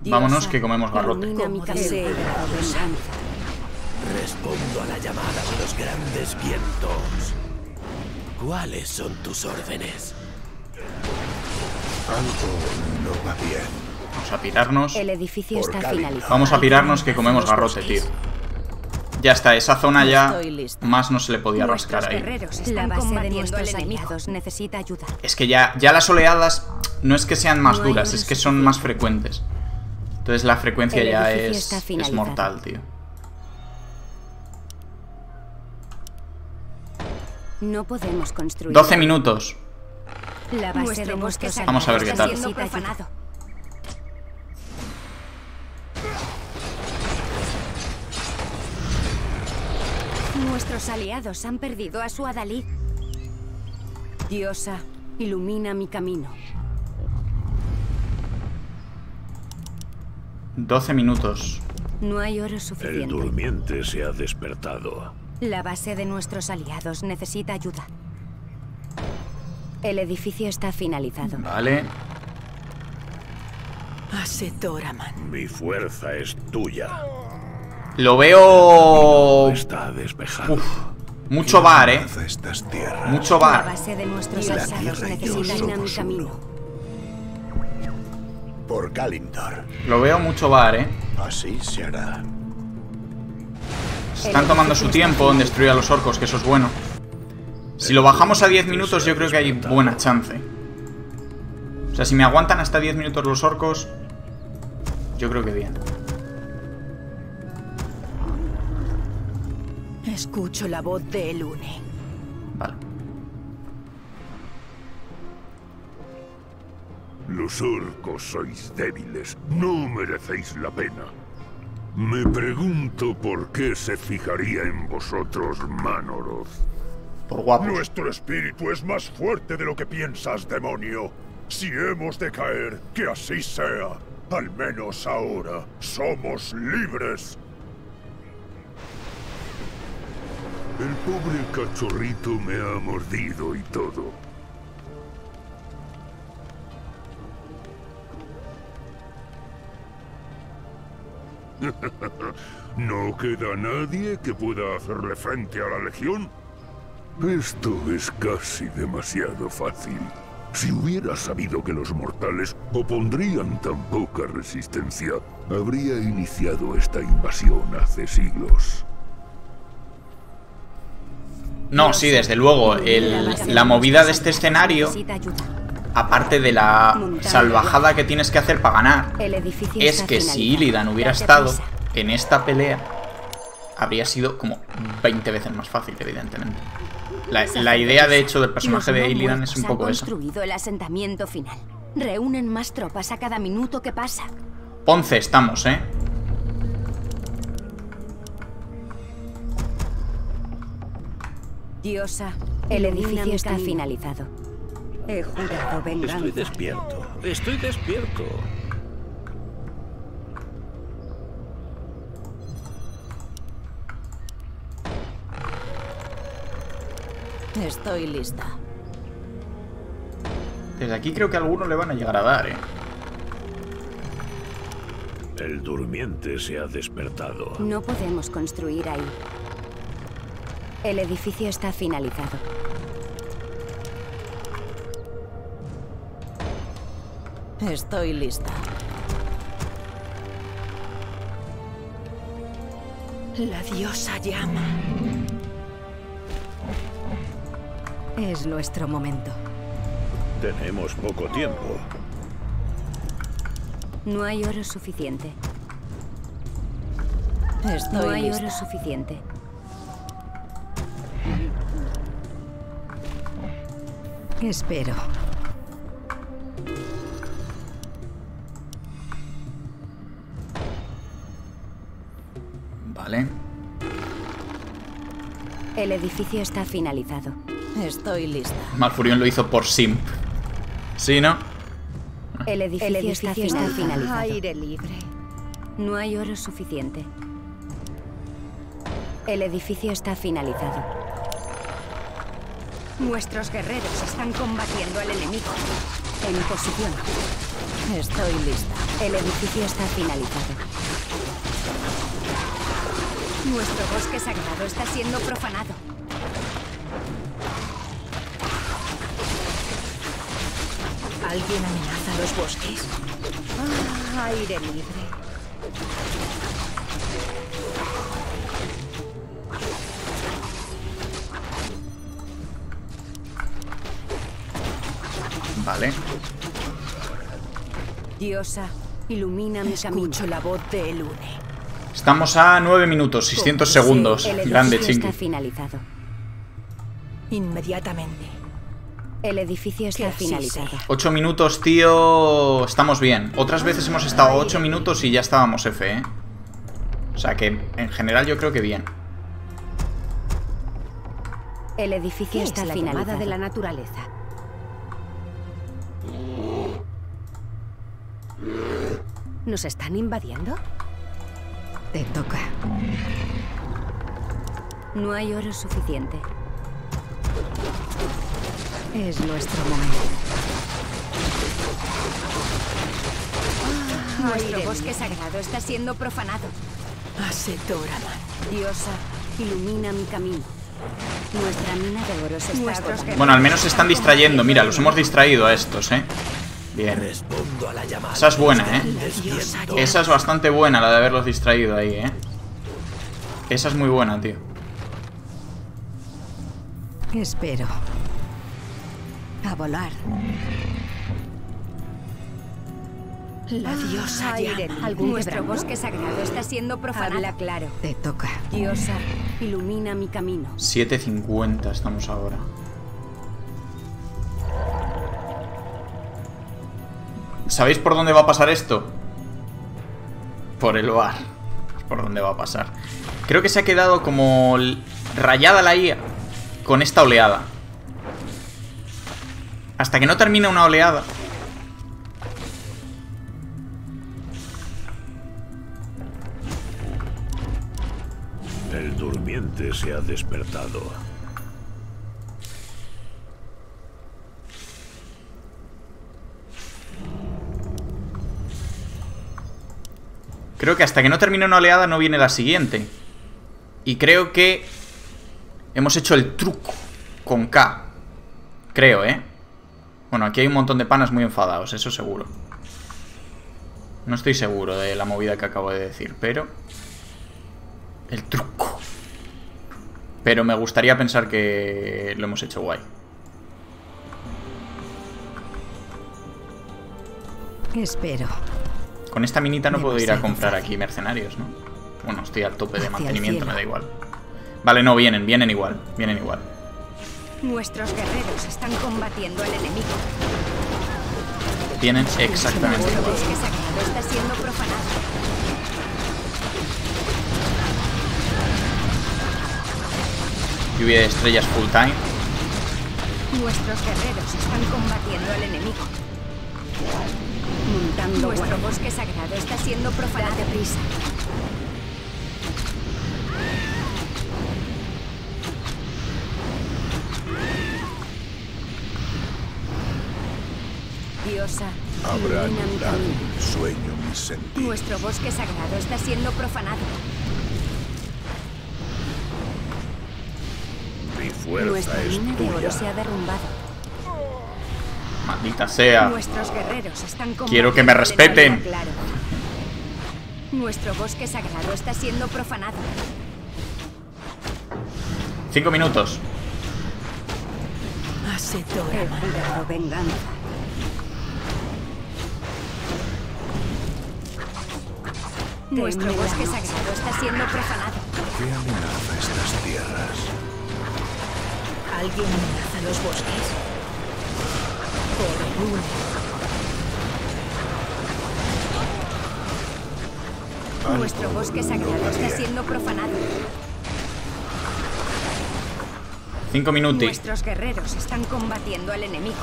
Vámonos, que comemos garrote. Respondo a la llamada de los grandes vientos. ¿Cuáles son tus órdenes? Algo no va bien. Vamos a pirarnos. El edificio está finalizado. Vamos a pirarnos, que comemos garrote, tío. Ya está, esa zona ya más no se le podía rascar ahí. La base de nuestros enemigos necesita ayuda. Es que ya, ya las oleadas no es que sean más duras, es que son más frecuentes. Entonces la frecuencia ya es, es mortal, tío. No podemos construir. doce minutos. La base de nuestros... Vamos a ver qué tal. Nuestros aliados han perdido a su Adalid. Diosa, ilumina mi camino. doce minutos. No hay oro suficiente. El durmiente se ha despertado. La base de nuestros aliados necesita ayuda. El edificio está finalizado. Vale. Asetoraman. Mi fuerza es tuya. Lo veo... Está despejado. Uf. Mucho bar, eh. Mucho bar. La base de nuestros aliados necesita un camino. Por Kalimdor. Lo veo mucho bar, eh. Así se hará. Están tomando su tiempo en destruir a los orcos, que eso es bueno. Si lo bajamos a diez minutos, yo creo que hay buena chance. O sea, si me aguantan hasta diez minutos los orcos, yo creo que bien. Escucho la voz de Elune. Vale. Los orcos sois débiles, no merecéis la pena. Me pregunto por qué se fijaría en vosotros, Manoroth. Por guapos. Nuestro espíritu es más fuerte de lo que piensas, demonio. Si hemos de caer, que así sea. Al menos ahora somos libres. El pobre cachorrito me ha mordido y todo. ¿No queda nadie que pueda hacerle frente a la legión? Esto es casi demasiado fácil. Si hubiera sabido que los mortales opondrían tan poca resistencia, habría iniciado esta invasión hace siglos. No, sí, desde luego. El, la movida de este escenario, aparte de la salvajada que tienes que hacer para ganar, es que si Illidan hubiera estado en esta pelea, habría sido como veinte veces más fácil, evidentemente. La, la idea, de hecho, del personaje de Illidan es un poco eso. El asentamiento final. Reúnen más tropas a cada minuto que pasa. Once estamos, ¿eh? Diosa, el edificio está finalizado. He jurado venganza. Estoy despierto, estoy despierto. Estoy lista. Desde aquí creo que a alguno le van a llegar a dar, ¿eh? El durmiente se ha despertado. No podemos construir ahí. El edificio está finalizado. Estoy lista. La diosa llama. Es nuestro momento. Tenemos poco tiempo. No hay oro suficiente. Estoy No hay lista. oro suficiente. Espero. Vale. El edificio está finalizado. Estoy lista. Malfurión lo hizo por simp. ¿Sí, no? El edificio, El edificio está, está finalizado. finalizado. Aire libre. No hay oro suficiente. El edificio está finalizado. Nuestros guerreros están combatiendo al enemigo. En posición. Estoy lista. El edificio está finalizado. Nuestro bosque sagrado está siendo profanado. ¿Alguien amenaza los bosques? Ah, aire libre. Vale. Diosa, ilumina mi camino. Escucho la voz de Elune. Estamos a nueve minutos, seiscientos segundos. El Grande, chingui. El edificio está finalizado. Inmediatamente. El edificio está finalizado. ocho minutos, tío. Estamos bien. Otras veces hemos estado a ocho minutos y ya estábamos F, ¿eh? O sea que, en general, yo creo que bien. El edificio está la llamada de la naturaleza. ¿Nos están invadiendo? Te toca. No hay oro suficiente. Es nuestro momento. Ah, nuestro bosque mía. sagrado está siendo profanado. Asetoraman. Diosa, ilumina mi camino. Nuestra mina de oro se está... Bueno, al menos se están distrayendo. Mira, los hemos distraído a estos, ¿eh? Bien. Respondo a la llamada. Esa es buena, ¿eh? Esa es bastante buena, la de haberlos distraído ahí, ¿eh? Esa es muy buena, tío. Espero. A volar. La diosa Irene. Algún nuestro quebranto? Bosque sagrado está siendo profanado. Habla claro. Te toca. Diosa, ilumina mi camino. siete cincuenta estamos ahora. ¿Sabéis por dónde va a pasar esto? Por el bar. Por dónde va a pasar. Creo que se ha quedado como rayada la I A con esta oleada. Hasta que no termina una oleada. El durmiente se ha despertado. Creo que hasta que no termine una oleada no viene la siguiente. Y creo que hemos hecho el truco con K. Creo, ¿eh? Bueno, aquí hay un montón de panas muy enfadados, eso seguro. No estoy seguro de la movida que acabo de decir, pero... el truco. Pero me gustaría pensar que lo hemos hecho guay. Espero. Con esta minita no puedo ir a comprar aquí mercenarios, ¿no? Bueno, estoy al tope de mantenimiento, me da igual. Vale, no, vienen, vienen igual, vienen igual. Nuestros guerreros están combatiendo al enemigo. Vienen exactamente igual. Lluvia de estrellas full time. Nuestros guerreros están combatiendo al enemigo. Montando vuestro bosque sagrado está siendo profanado. De prisa. Diosa, habrá anulado mi sueño, mis sentidos. Nuestro bosque sagrado está siendo profanado. Mi fuerza nuestra es mina tuya. De oro se ha derrumbado. Maldita sea. Nuestros guerreros están quiero que me respeten. Claro. Nuestro bosque sagrado está siendo profanado. Cinco minutos. Hace todo venganza. Nuestro bosque sagrado está siendo profanado. ¿Qué amenaza estas tierras? ¿Alguien amenaza los bosques? Nuestro bosque sagrado está siendo profanado. Cinco minutos. Nuestros guerreros están combatiendo al enemigo.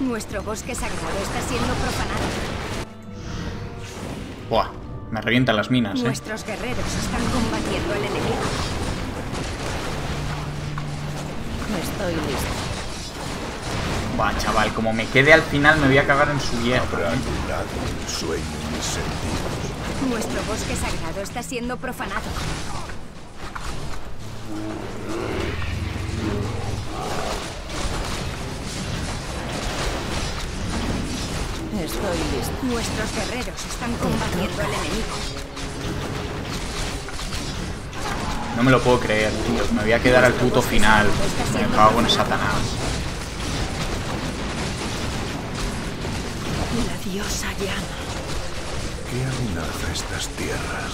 Nuestro bosque sagrado está siendo profanado. Buah. Me revientan las minas, ¿eh? Nuestros guerreros están combatiendo al enemigo. Estoy listo. Va, chaval, como me quede al final me voy a cagar en su hierro. Nuestro bosque sagrado está siendo profanado. Estoy listo. Nuestros guerreros están combatiendo al enemigo. No me lo puedo creer, tío. Me voy a quedar al puto final. Me cago en Satanás. La diosa llama. ¿Qué amenaza estas tierras?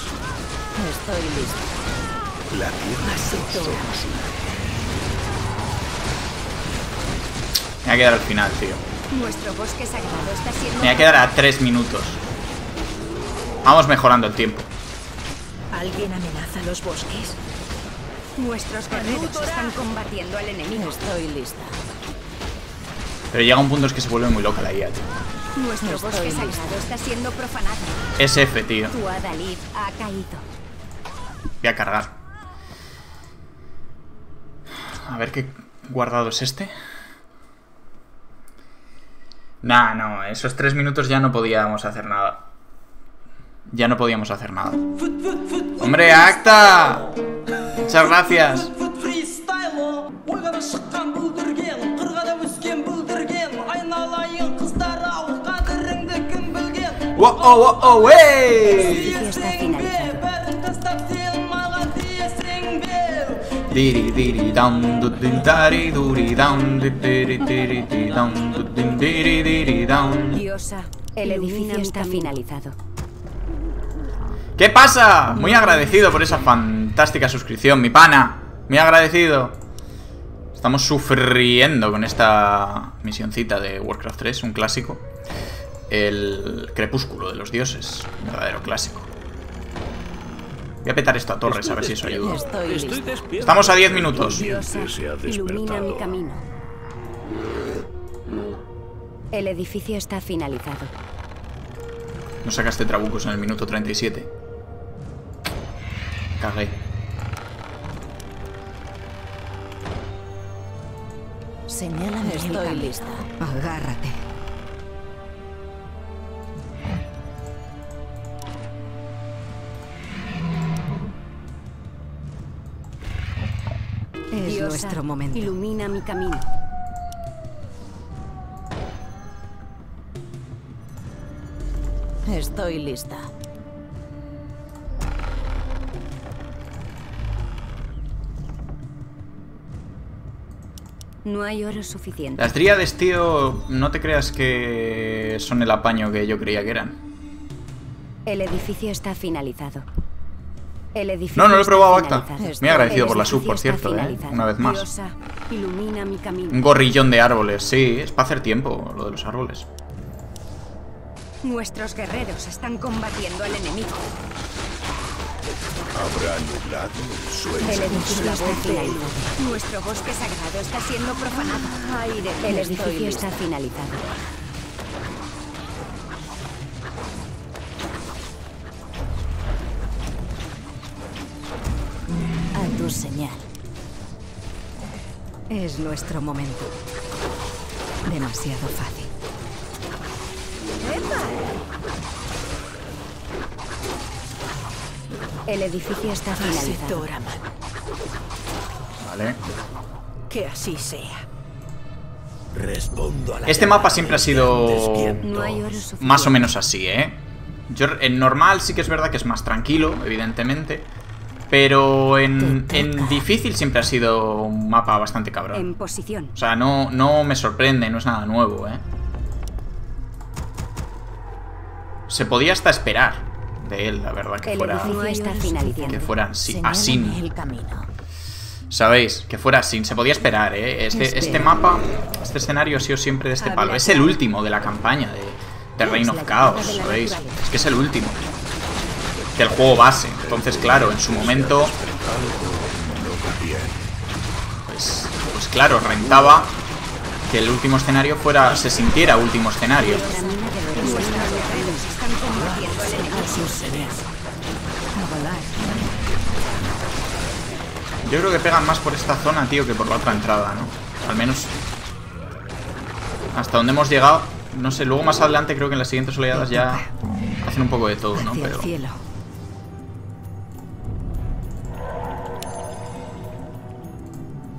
Estoy listo. La tierra me voy a quedar al final, tío. Nuestro bosque sagrado está siendo... me voy a quedar a tres minutos. Vamos mejorando el tiempo. ¿Alguien amenaza los bosques? Nuestros guerreros están combatiendo al enemigo. Estoy lista. Pero llega un punto en que se vuelve muy loca la I A, tío. Nuestro bosque sagrado está siendo profanado. S F, tío. Tu Adalid ha caído. Voy a cargar. A ver qué guardado es este. Nah, no, esos tres minutos ya no podíamos hacer nada. Ya no podíamos hacer nada. ¡Hombre, acta! Muchas gracias. ¡Wow, oh, wow, oh, wey! Diri diri dam du din tari duri dam diri diri dam du din diri diri dam. Diosa, el edificio está finalizado. ¿Qué pasa? Muy agradecido por esa fantástica suscripción, mi pana. Muy agradecido. Estamos sufriendo con esta misioncita de Warcraft tres, un clásico. El crepúsculo de los dioses, un verdadero clásico. Voy a petar esto a torres, a ver si eso ayuda. Estamos a diez minutos. Ilumina mi camino. El edificio está finalizado. No sacaste trabucos en el minuto treinta y siete. Cagué. Señálame. Estoy lista. Agárrate. Es Diosa, nuestro momento. Ilumina mi camino. Estoy lista. No hay oro suficiente. Las dríades, tío, no te creas que son el apaño que yo creía que eran. El edificio está finalizado. El edificio no, no lo he probado, Acta. Muy agradecido por la sub, por cierto, eh, una vez más. Diosa, ilumina mi camino. Un gorrillón de árboles, sí, es para hacer tiempo lo de los árboles. Nuestros guerreros están combatiendo al enemigo. Habrá nublado el sueño. El edificio está finalizado. Nuestro bosque sagrado está siendo profanado. Aire. El edificio está finalizado. A tu señal. Es nuestro momento. Demasiado fácil. El edificio está finalizado. Vale. Que así sea. Respondo a la este mapa siempre ha sido más o menos así, ¿eh? Yo, en normal sí que es verdad que es más tranquilo, evidentemente. Pero en, en difícil siempre ha sido un mapa bastante cabrón. En posición. O sea, no, no me sorprende, no es nada nuevo, ¿eh? Se podía hasta esperar de él, la verdad, que fuera, que fuera así. ¿Sabéis? Que fuera así. Se podía esperar, ¿eh? Este, este mapa, este escenario ha sido siempre de este palo. Es el último de la campaña de, de Reign of Chaos, ¿sabéis? Es que es el último del juego base. Entonces, claro, en su momento... Pues, pues claro, rentaba que el último escenario fuera... se sintiera último escenario. Yo creo que pegan más por esta zona, tío, que por la otra entrada, ¿no? Al menos hasta donde hemos llegado. No sé, luego más adelante creo que en las siguientes oleadas ya hacen un poco de todo, ¿no? Pero...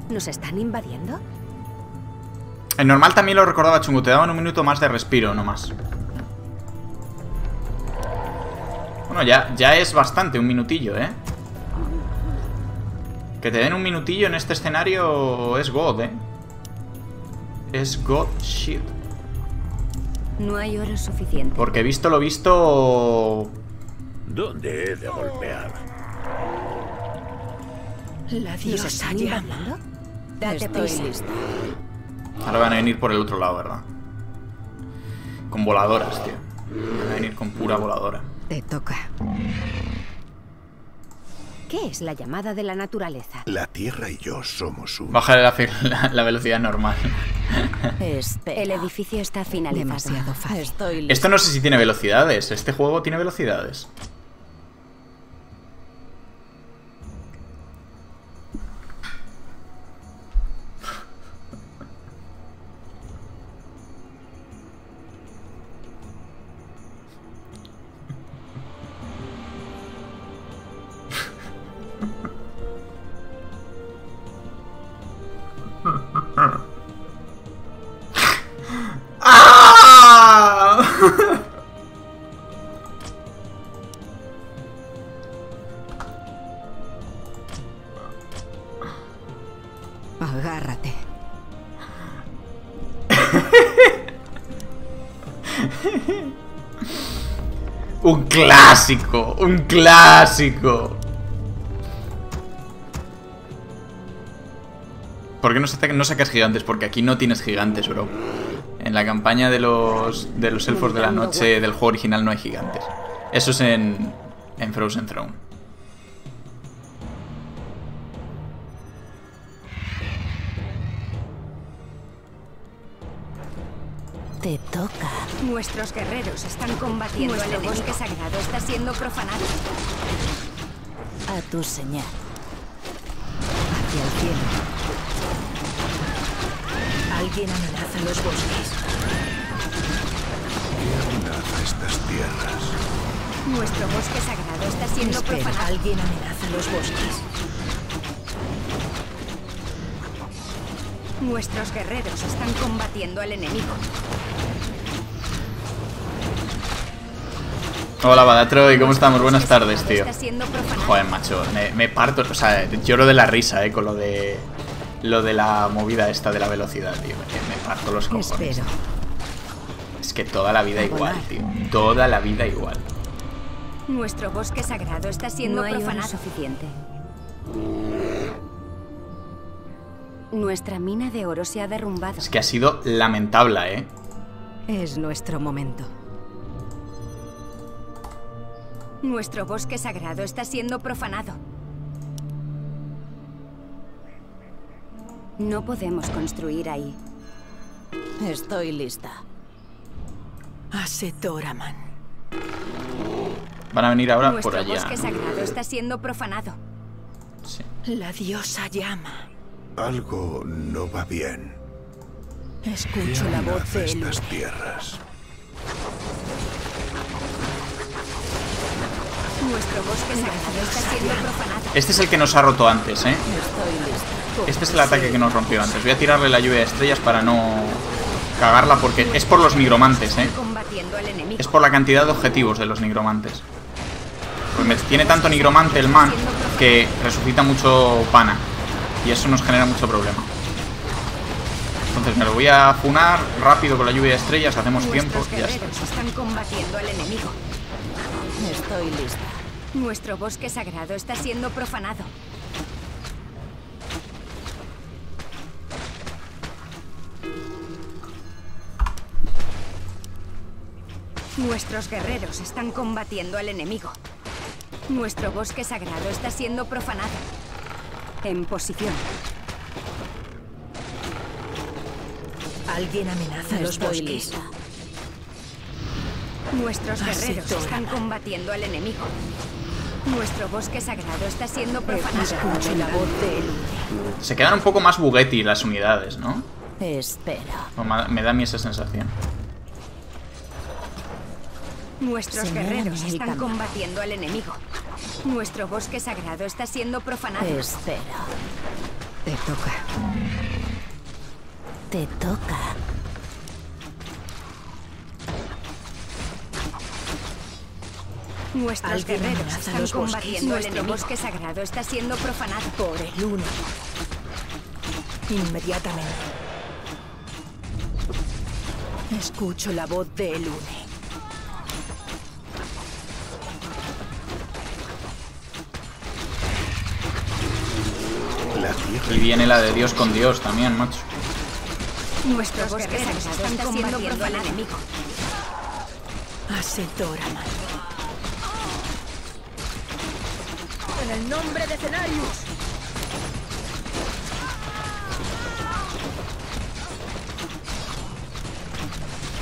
¿nos están invadiendo? En normal también lo recordaba, Chungo. Te daban un minuto más de respiro, no más. Bueno, ya, ya es bastante, un minutillo, ¿eh? Que te den un minutillo en este escenario es God, ¿eh? Es God shit. No hay oro suficiente. Porque visto lo visto... ¿Dónde he de golpear? La diosa llama. Date prisa. Ahora van a venir por el otro lado, ¿verdad? Con voladoras, tío. Van a venir con pura voladora. Te toca. ¿Qué es la llamada de la naturaleza? La tierra y yo somos uno. Bájale la, la, la velocidad normal. Espera. El edificio está finalizado. Estoy Esto no sé si tiene velocidades. Este juego tiene velocidades. Agárrate. Un clásico, un clásico. ¿Por qué no, se, no sacas gigantes? Porque aquí no tienes gigantes, bro. En la campaña de los de los elfos de la noche del juego original no hay gigantes. Eso es en, en Frozen Throne. Te toca. Nuestros guerreros están combatiendo. Nuestro el bosque sagrado está siendo profanado. A tu señal. Hacia el cielo. Alguien amenaza los bosques. ¿Quién amenaza estas tierras? Nuestro bosque sagrado está siendo profanado. Alguien amenaza los bosques. Nuestros guerreros están combatiendo al enemigo. Hola, Badatroy, ¿cómo estamos? Buenas tardes, tío. Joder, macho, me, me parto, o sea, lloro de la risa, eh, con lo de... Lo de la movida esta de la velocidad, tío. Me parto los cojones. Es que toda la vida igual, tío. Toda la vida igual. Nuestro bosque sagrado está siendo profanado. Suficiente. Nuestra mina de oro se ha derrumbado. Es que ha sido lamentable, ¿eh? Es nuestro momento. Nuestro bosque sagrado está siendo profanado. No podemos construir ahí. Estoy lista. Asetoraman. Van a venir ahora por allá. Nuestro bosque sagrado está siendo profanado. Sí. La diosa llama. Algo no va bien. Escucho la voz de Elune. Estas tierras. Nuestro bosque sagrado está siendo profanado. Este es el que nos ha roto antes, ¿eh? Estoy lista. Este es el ataque que nos rompió antes. Voy a tirarle la lluvia de estrellas para no cagarla, porque es por los nigromantes, eh. Es por la cantidad de objetivos de los nigromantes. Pues tiene tanto nigromante el man que resucita mucho pana. Y eso nos genera mucho problema. Entonces me lo voy a funar rápido con la lluvia de estrellas. Hacemos tiempo y ya está. Estoy lista. Nuestro bosque sagrado está siendo profanado. Nuestros guerreros están combatiendo al enemigo. Nuestro bosque sagrado está siendo profanado. En posición. Alguien amenaza los bosques. Nuestros guerreros están combatiendo al enemigo. Nuestro bosque sagrado está siendo profanado. Escucho la voz de Elune. Se quedan un poco más buguetti las unidades, ¿no? Espera. Me da a mí esa sensación. Nuestros guerreros están combatiendo al enemigo. Nuestro bosque sagrado está siendo profanado. Espera. Te toca. Te toca. Nuestros guerreros están combatiendo al enemigo. Nuestro bosque sagrado está siendo profanado. Por el uno. Inmediatamente. Escucho la voz de Elune. Y viene la de Dios con Dios también, macho. Nuestros guerreros están combatiendo al enemigo. Asetora, man. En el nombre de Cenarius.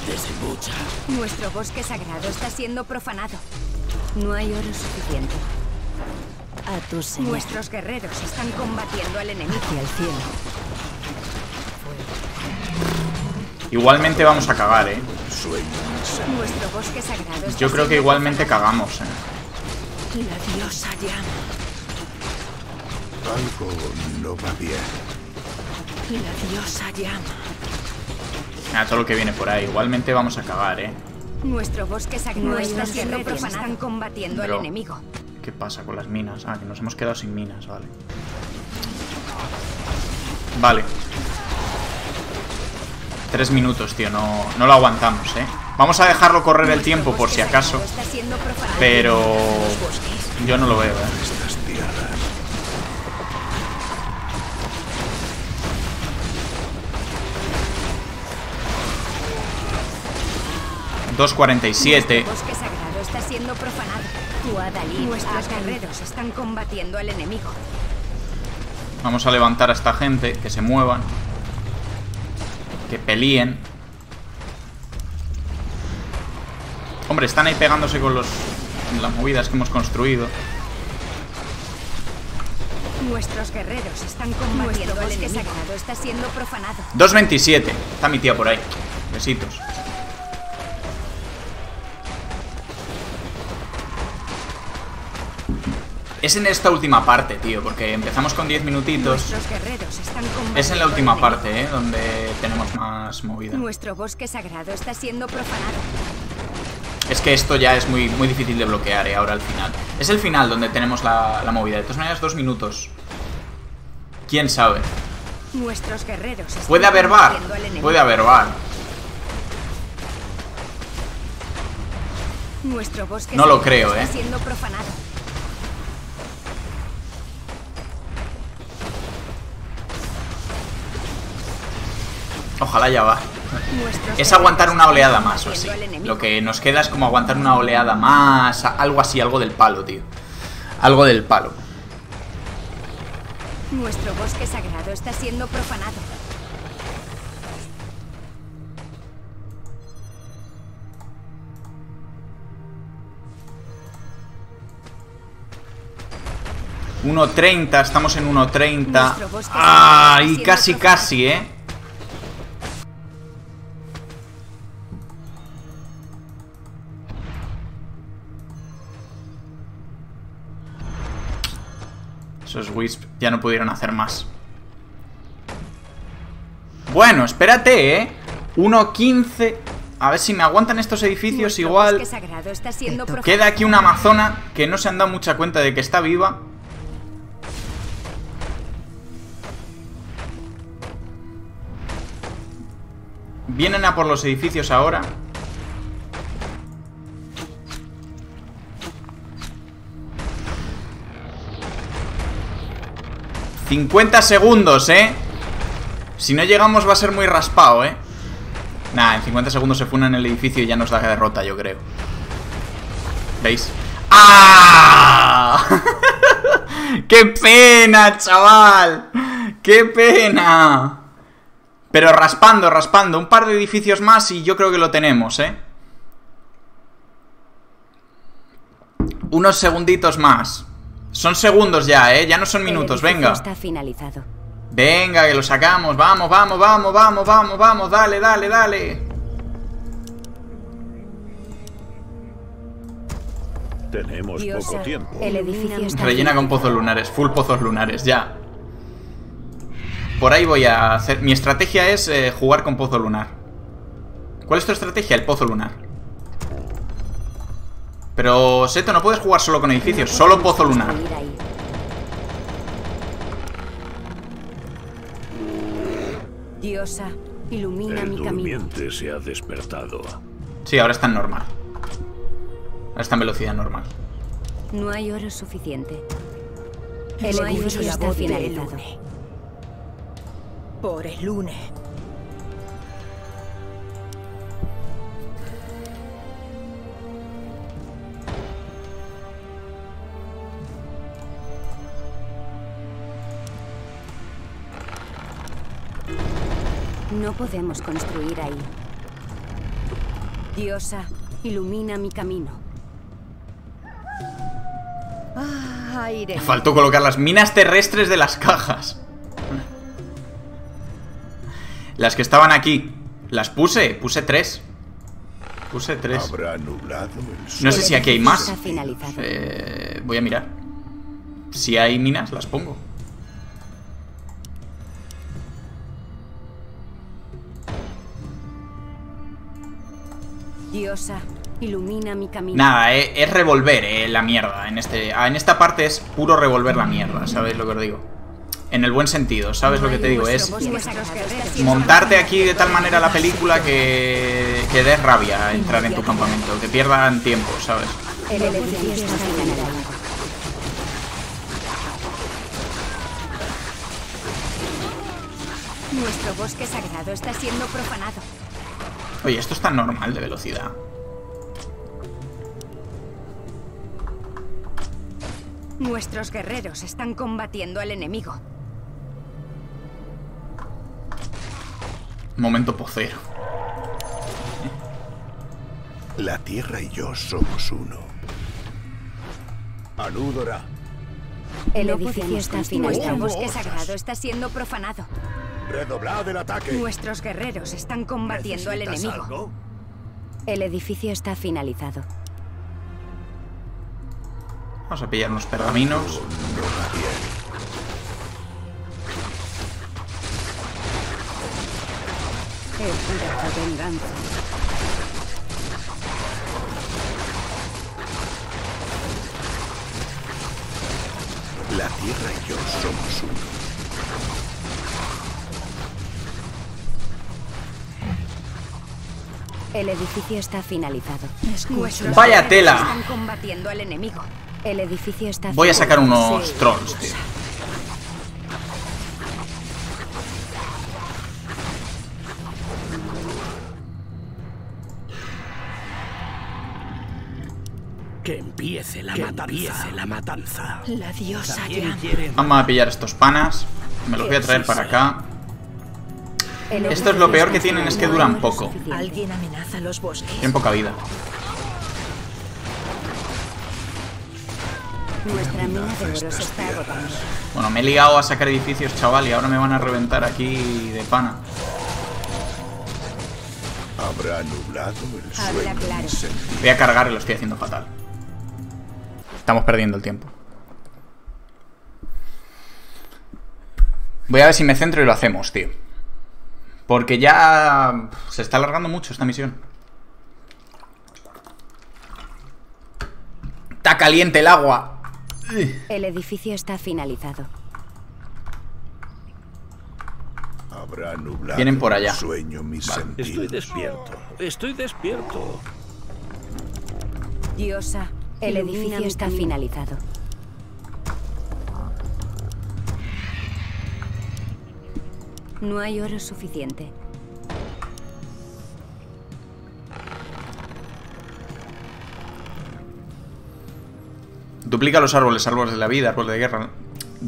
Desembucha. Nuestro bosque sagrado está siendo profanado. No hay oro suficiente. A tu señal. Nuestros guerreros están combatiendo al enemigo. Hacia el cielo. Igualmente vamos a cagar, eh. Nuestro bosque sagrado. Yo creo que igualmente cagamos, eh. La diosa llama. Algo no va bien. La diosa llama. A todo lo que viene por ahí. Igualmente vamos a cagar, eh. Nuestro bosque sagrado está siendo profanado. Están combatiendo al enemigo. ¿Qué pasa con las minas? Ah, que nos hemos quedado sin minas, vale. Vale. Tres minutos, tío. No, no lo aguantamos, eh. Vamos a dejarlo correr el tiempo por si acaso. Pero yo no lo veo, eh. dos cuarenta y siete. Vamos a levantar a esta gente, que se muevan, que peleen. Hombre, están ahí pegándose con los las movidas que hemos construido. Nuestros guerreros están combatiendo al enemigo. Sagrado está siendo profanado. dos veintisiete. Está mi tía por ahí. Besitos. Es en esta última parte, tío, porque empezamos con diez minutitos. Es en la última parte, eh, donde tenemos más movida. Nuestro bosque sagrado está siendo profanado. Es que esto ya es muy, muy difícil de bloquear, eh, ahora al final. Es el final donde tenemos la, la movida. De todas maneras, dos minutos. ¿Quién sabe? Nuestros guerreros. Puede haber bar. Puede haber bar. Nuestro bosque no lo creo, eh. Ojalá ya va. Es aguantar una oleada más o así. Lo que nos queda es como aguantar una oleada más. Algo así, algo del palo, tío. Algo del palo. Nuestro bosque sagrado está siendo profanado. uno treinta, estamos en uno treinta. Ah, y casi, casi, eh. Esos Wisp ya no pudieron hacer más. Bueno, espérate, ¿eh? uno quince. A ver si me aguantan estos edificios igual. Queda aquí una amazona que no se han dado mucha cuenta de que está viva. Vienen a por los edificios ahora. cincuenta segundos, ¿eh? Si no llegamos va a ser muy raspado, ¿eh? Nah, en cincuenta segundos se funan el edificio y ya nos da derrota, yo creo. ¿Veis? ¡Ah! ¡Qué pena, chaval! ¡Qué pena! Pero raspando, raspando. Un par de edificios más y yo creo que lo tenemos, ¿eh? Unos segunditos más. Son segundos ya, ¿eh? Ya no son minutos, venga. Está finalizado. Venga, que lo sacamos. Vamos, vamos, vamos, vamos, vamos, vamos. Dale, dale, dale. Tenemos Diosa, poco tiempo. El edificio está rellena con pozos lunares, full pozos lunares, ya. Por ahí voy a hacer... Mi estrategia es eh, jugar con pozo lunar. ¿Cuál es tu estrategia? El pozo lunar. Pero, Seto, no puedes jugar solo con edificios, solo pozo lunar. Diosa, ilumina mi camino. El durmiente se ha despertado. Sí, ahora está en normal. Ahora está en velocidad normal. No hay oro suficiente. El edificio está finalizado. Por el lunes. No podemos construir ahí. Diosa, ilumina mi camino. Ah, aire. Faltó colocar las minas terrestres de las cajas. Las que estaban aquí, las puse, puse tres. Puse tres. No sé si aquí hay más. Eh, voy a mirar. Si hay minas, las pongo. Diosa, ilumina mi camino. Nada, eh, es revolver eh, la mierda. En, este, en esta parte es puro revolver la mierda, ¿sabéis lo que os digo? en el buen sentido, ¿sabes lo que te digo? Es montarte aquí de tal manera la película que, que des rabia a entrar en tu campamento, que pierdan tiempo, ¿sabes? Nuestro bosque sagrado está siendo profanado. Oye, esto está normal de velocidad. Nuestros guerreros están combatiendo al enemigo. Momento pocero. La tierra y yo somos uno. Alúdora. El edificio está finalizado. Nuestro bosque sagrado está siendo profanado. Redoblad el ataque. Nuestros guerreros están combatiendo al enemigo. ¿Algo? El edificio está finalizado. Vamos a pillar unos pergaminos. La tierra y yo somos uno. El edificio está finalizado. Vaya tela. Están combatiendo al enemigo. El edificio está. Voy a sacar unos sí. trolls, tío. Que empiece la que matanza. Empiece la matanza. La diosa ya. Vamos a pillar estos panas. Me los voy a traer para acá. Esto es lo peor que tienen, es que duran poco. Alguien amenaza los bosques. Tienen poca vida. Nuestra mina de oro se está agotando. Bueno, me he liado a sacar edificios, chaval, y ahora me van a reventar aquí de pana. Habrá nublado el sueño. Claro. Voy a cargar y lo estoy haciendo fatal. Estamos perdiendo el tiempo. Voy a ver si me centro y lo hacemos, tío. Porque ya se está alargando mucho esta misión. ¡Está caliente el agua! El edificio está finalizado. Habrá nublado. Vienen por allá. Sueño mis vale. Estoy despierto. Estoy despierto. Diosa, el edificio está finalizado. No hay oro suficiente. Duplica los árboles, árboles de la vida, árbol de guerra.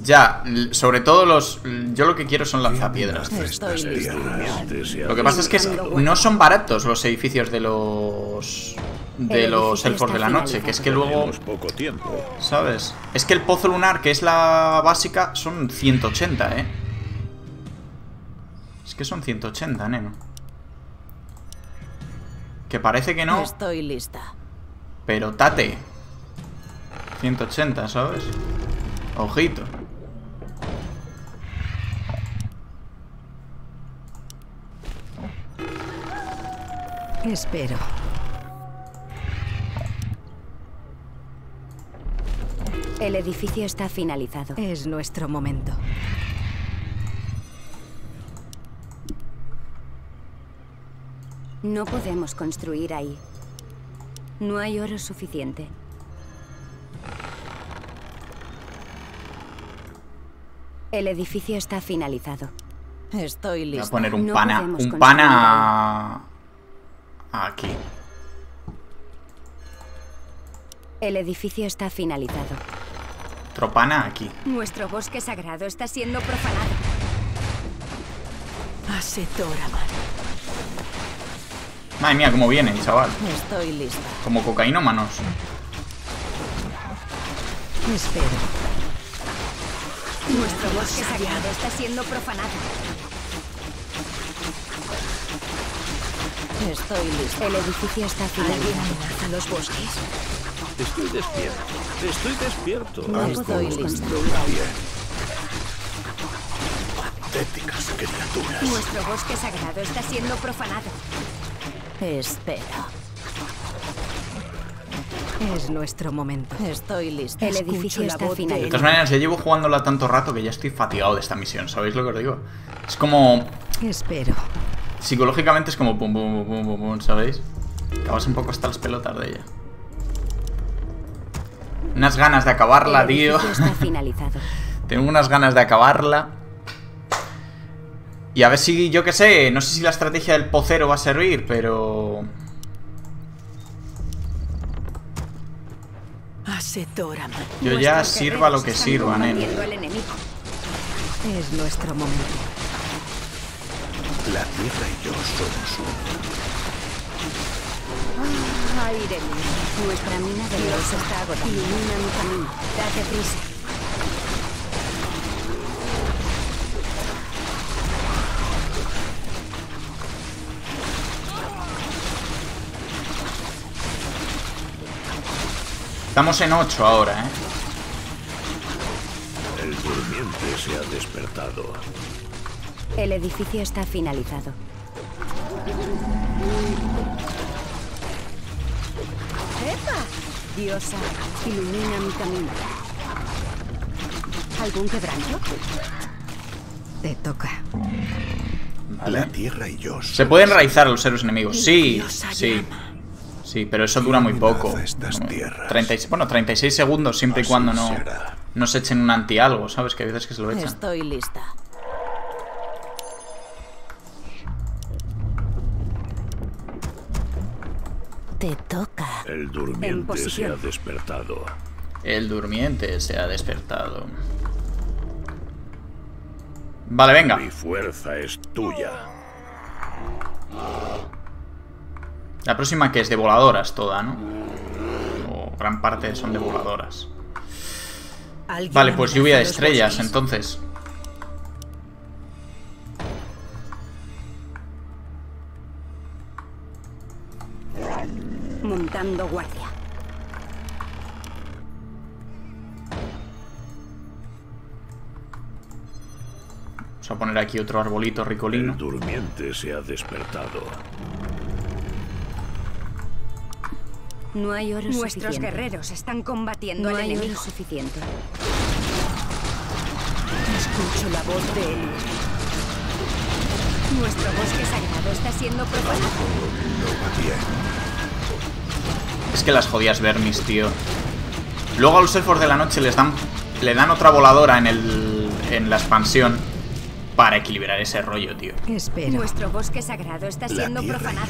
Ya, sobre todo los... Yo lo que quiero son lanzapiedras. Lo que pasa es que no son baratos los edificios de los... De los elfos de la noche, que es que luego... ¿Sabes? Es que el pozo lunar, que es la básica, son ciento ochenta, ¿eh? Es que son ciento ochenta, neno. Que parece que no. Estoy lista. Pero tate. ciento ochenta, ¿sabes? Ojito. Espero. El edificio está finalizado. Es nuestro momento. No podemos construir ahí. No hay oro suficiente. El edificio está finalizado. Estoy listo. Voy a poner un pana. Un pana... Aquí. El edificio está finalizado. Otro pana aquí. Nuestro bosque sagrado está siendo profanado. Asetora, madre. Madre mía, cómo vienen, chaval. Estoy lista. Como cocainómanos. Espero. Nuestro bosque sagrado está siendo profanado. Estoy lista. El edificio está finalizado. Los bosques. Estoy despierto. Estoy despierto. No estoy lista. Patéticas criaturas. Nuestro bosque sagrado está siendo profanado. Espera. Es nuestro momento. Estoy listo. El edificio está final. De todas maneras, yo llevo jugándola tanto rato que ya estoy fatigado de esta misión. ¿Sabéis lo que os digo? Es como... Espero. Psicológicamente es como pum, pum, pum, pum, pum, ¿sabéis? Acabas un poco hasta las pelotas de ella. Unas ganas de acabarla, tío. Tengo unas ganas de acabarla. Y a ver si, yo qué sé, no sé si la estrategia del pocero va a servir, pero... Yo ya sirva lo que sirva, nene. Es nuestro momento. La tierra y yo somos uno. Ah, aire mío. Nuestra mina de luz está agotada. Ilumina mi camino. Date prisa. Estamos en ocho ahora, ¿eh? El durmiente se ha despertado. El edificio está finalizado. ¡Epa! Diosa, ilumina mi camino. ¿Algún quebranto? Te toca. Vale. La tierra y yo. Se pueden enraizar los héroes enemigos. Sí, sí. Sí, pero eso dura muy poco. treinta y, bueno, treinta y seis segundos, siempre y cuando no, no se echen un anti-algo, ¿sabes? Que a veces que se lo echan. Estoy lista. Te toca. El durmiente se ha despertado. El durmiente se ha despertado. Vale, venga. Mi fuerza es tuya. La próxima que es de voladoras toda, ¿no? O gran parte son de voladoras. Vale, pues lluvia de estrellas, entonces. Montando guardia. Vamos a poner aquí otro arbolito ricolino. El durmiente se ha despertado. No hay oro Nuestros suficiente. Guerreros están combatiendo no al hay enemigo. Oro suficiente. Escucho la voz de Elune. Nuestro bosque sagrado está siendo profanado. Es que las jodías vermis, tío. Luego a los elfos de la noche les dan, le dan otra voladora en, el, en la expansión para equilibrar ese rollo, tío. Espero. Nuestro bosque sagrado está siendo profanado.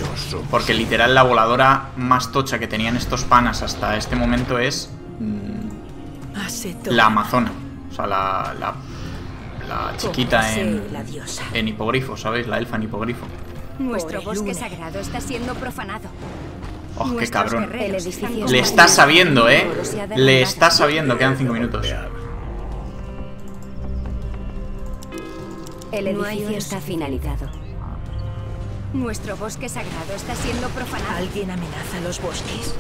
Porque literal la voladora más tocha que tenían estos panas hasta este momento es mmm, la amazona. O sea, la, la, la chiquita en, en hipogrifo, ¿sabéis? La elfa en hipogrifo. Nuestro bosque sagrado está siendo profanado. Oh, qué cabrón. Le está sabiendo, eh. Le está sabiendo. Quedan cinco minutos. El edificio no está finalizado. Nuestro bosque sagrado está siendo profanado. Alguien amenaza los bosques.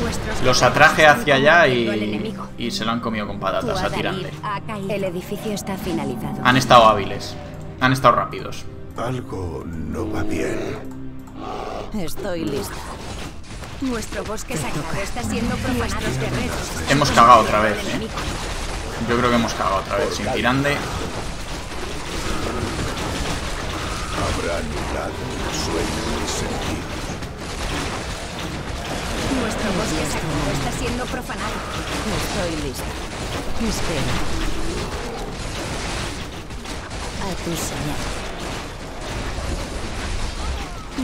Nuestros los atraje hacia allá y, y se lo han comido con patatas a Tyrande. El edificio está finalizado. Han estado hábiles. Han estado rápidos. Algo no va bien. Estoy lista. Nuestro bosque sagrado está siendo profanado. Hemos cagado otra vez, ¿eh? Yo creo que hemos cagado otra vez sin Tyrande. Habrá anulado el sueño y sentido. Nuestro bosque sagrado está siendo profanado. Estoy lista. Espera. A tu señal.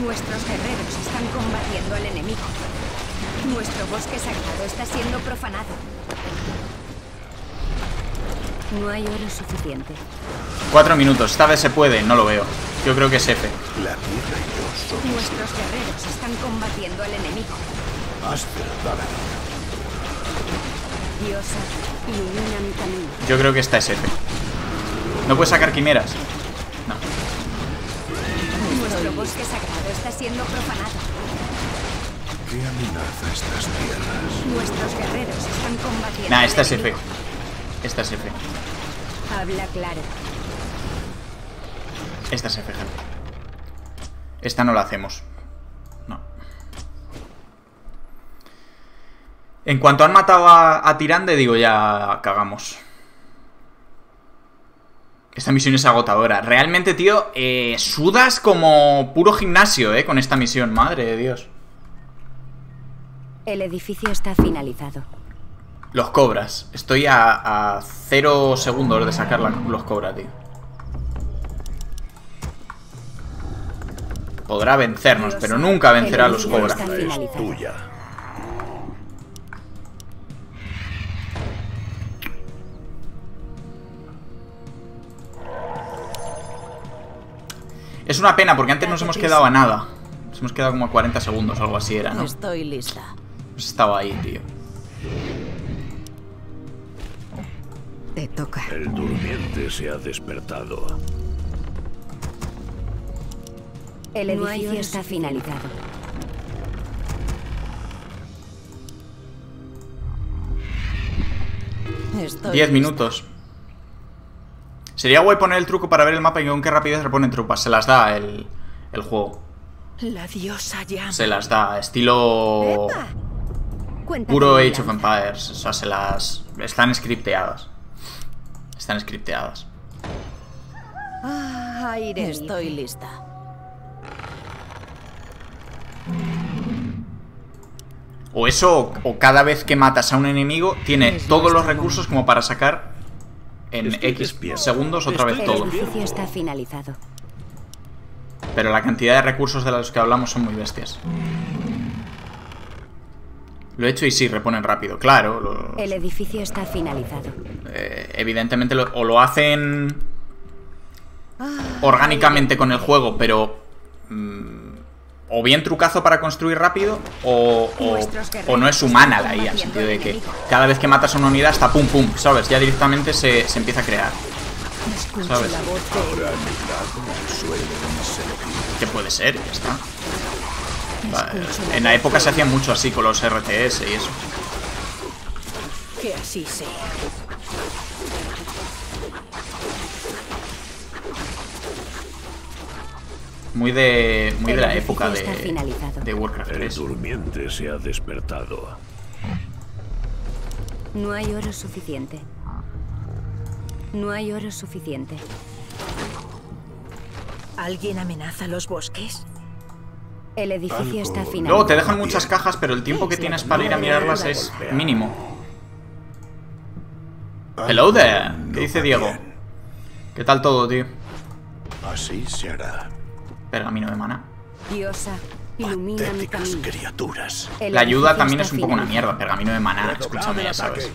Nuestros guerreros están combatiendo al enemigo. Nuestro bosque sagrado está siendo profanado. No hay oro suficiente. Cuatro minutos, esta vez se puede, no lo veo. Yo creo que es F. La tierra y yo somos. Nuestros guerreros están combatiendo al enemigo. Diosa, ilumina mi camino. Yo creo que esta es F. ¿No puedes sacar quimeras? No. Nuestro bosque sagrado está siendo profanado. ¿Qué amenaza estas tierras? Nuestros guerreros están combatiendo. Nah, esta es F. Esta es F. Habla claro. Esta es F, gente. Esta no la hacemos. No. En cuanto han matado a, a Tyrande, digo, ya cagamos. Esta misión es agotadora. Realmente, tío, eh, sudas como puro gimnasio, eh, con esta misión. Madre de Dios. El edificio está finalizado. Los cobras. Estoy a, a cero segundos de sacar la, los cobras, tío. Podrá vencernos, pero nunca vencerá a los cobras. Es tuya. Es una pena porque antes nos hemos quedado a nada. Nos hemos quedado como a cuarenta segundos, algo así era, ¿no? Estoy lista. Pues estaba ahí, tío. Te toca. El durmiente se ha despertado. El edificio está finalizado. Diez minutos. Sería guay poner el truco para ver el mapa y con qué rapidez reponen tropas. Se las da el, el juego. La diosa llama. Se las da, estilo puro Age of Empires. O sea, se las... están scripteadas. Están scripteadas. Ah, estoy lista. O eso, o cada vez que matas a un enemigo, tiene todos los recursos como para sacar en X segundos otra vez todo. El edificio está finalizado. Pero la cantidad de recursos de los que hablamos son muy bestias. Lo he hecho y sí, reponen rápido, claro. Los... El edificio está finalizado. Eh, evidentemente, lo, o lo hacen orgánicamente con el juego, pero... Mmm, o bien trucazo para construir rápido, o, o, o no es humana la I A, en el sentido de que cada vez que matas a una unidad está pum pum, ¿sabes? Ya directamente se, se empieza a crear, ¿sabes? Que puede ser, ya está. Vale. En la época se hacía mucho así con los R T S y eso. Que así sea. Muy de, muy de la época de, de Warcraft tres. El durmiente se ha despertado. No hay oro suficiente. No hay oro suficiente. ¿Alguien amenaza los bosques? El edificio está finalizado. Luego te dejan muchas cajas, pero el tiempo que tienes para ir a mirarlas es mínimo. Hello there. ¿Qué dice Diego? ¿Qué tal todo, tío? Así se hará. Pergamino de mana. Diosa, ilumina mi camino. Criaturas. La ayuda también es un poco una mierda. Pergamino de mana, escúchame, ya sabes.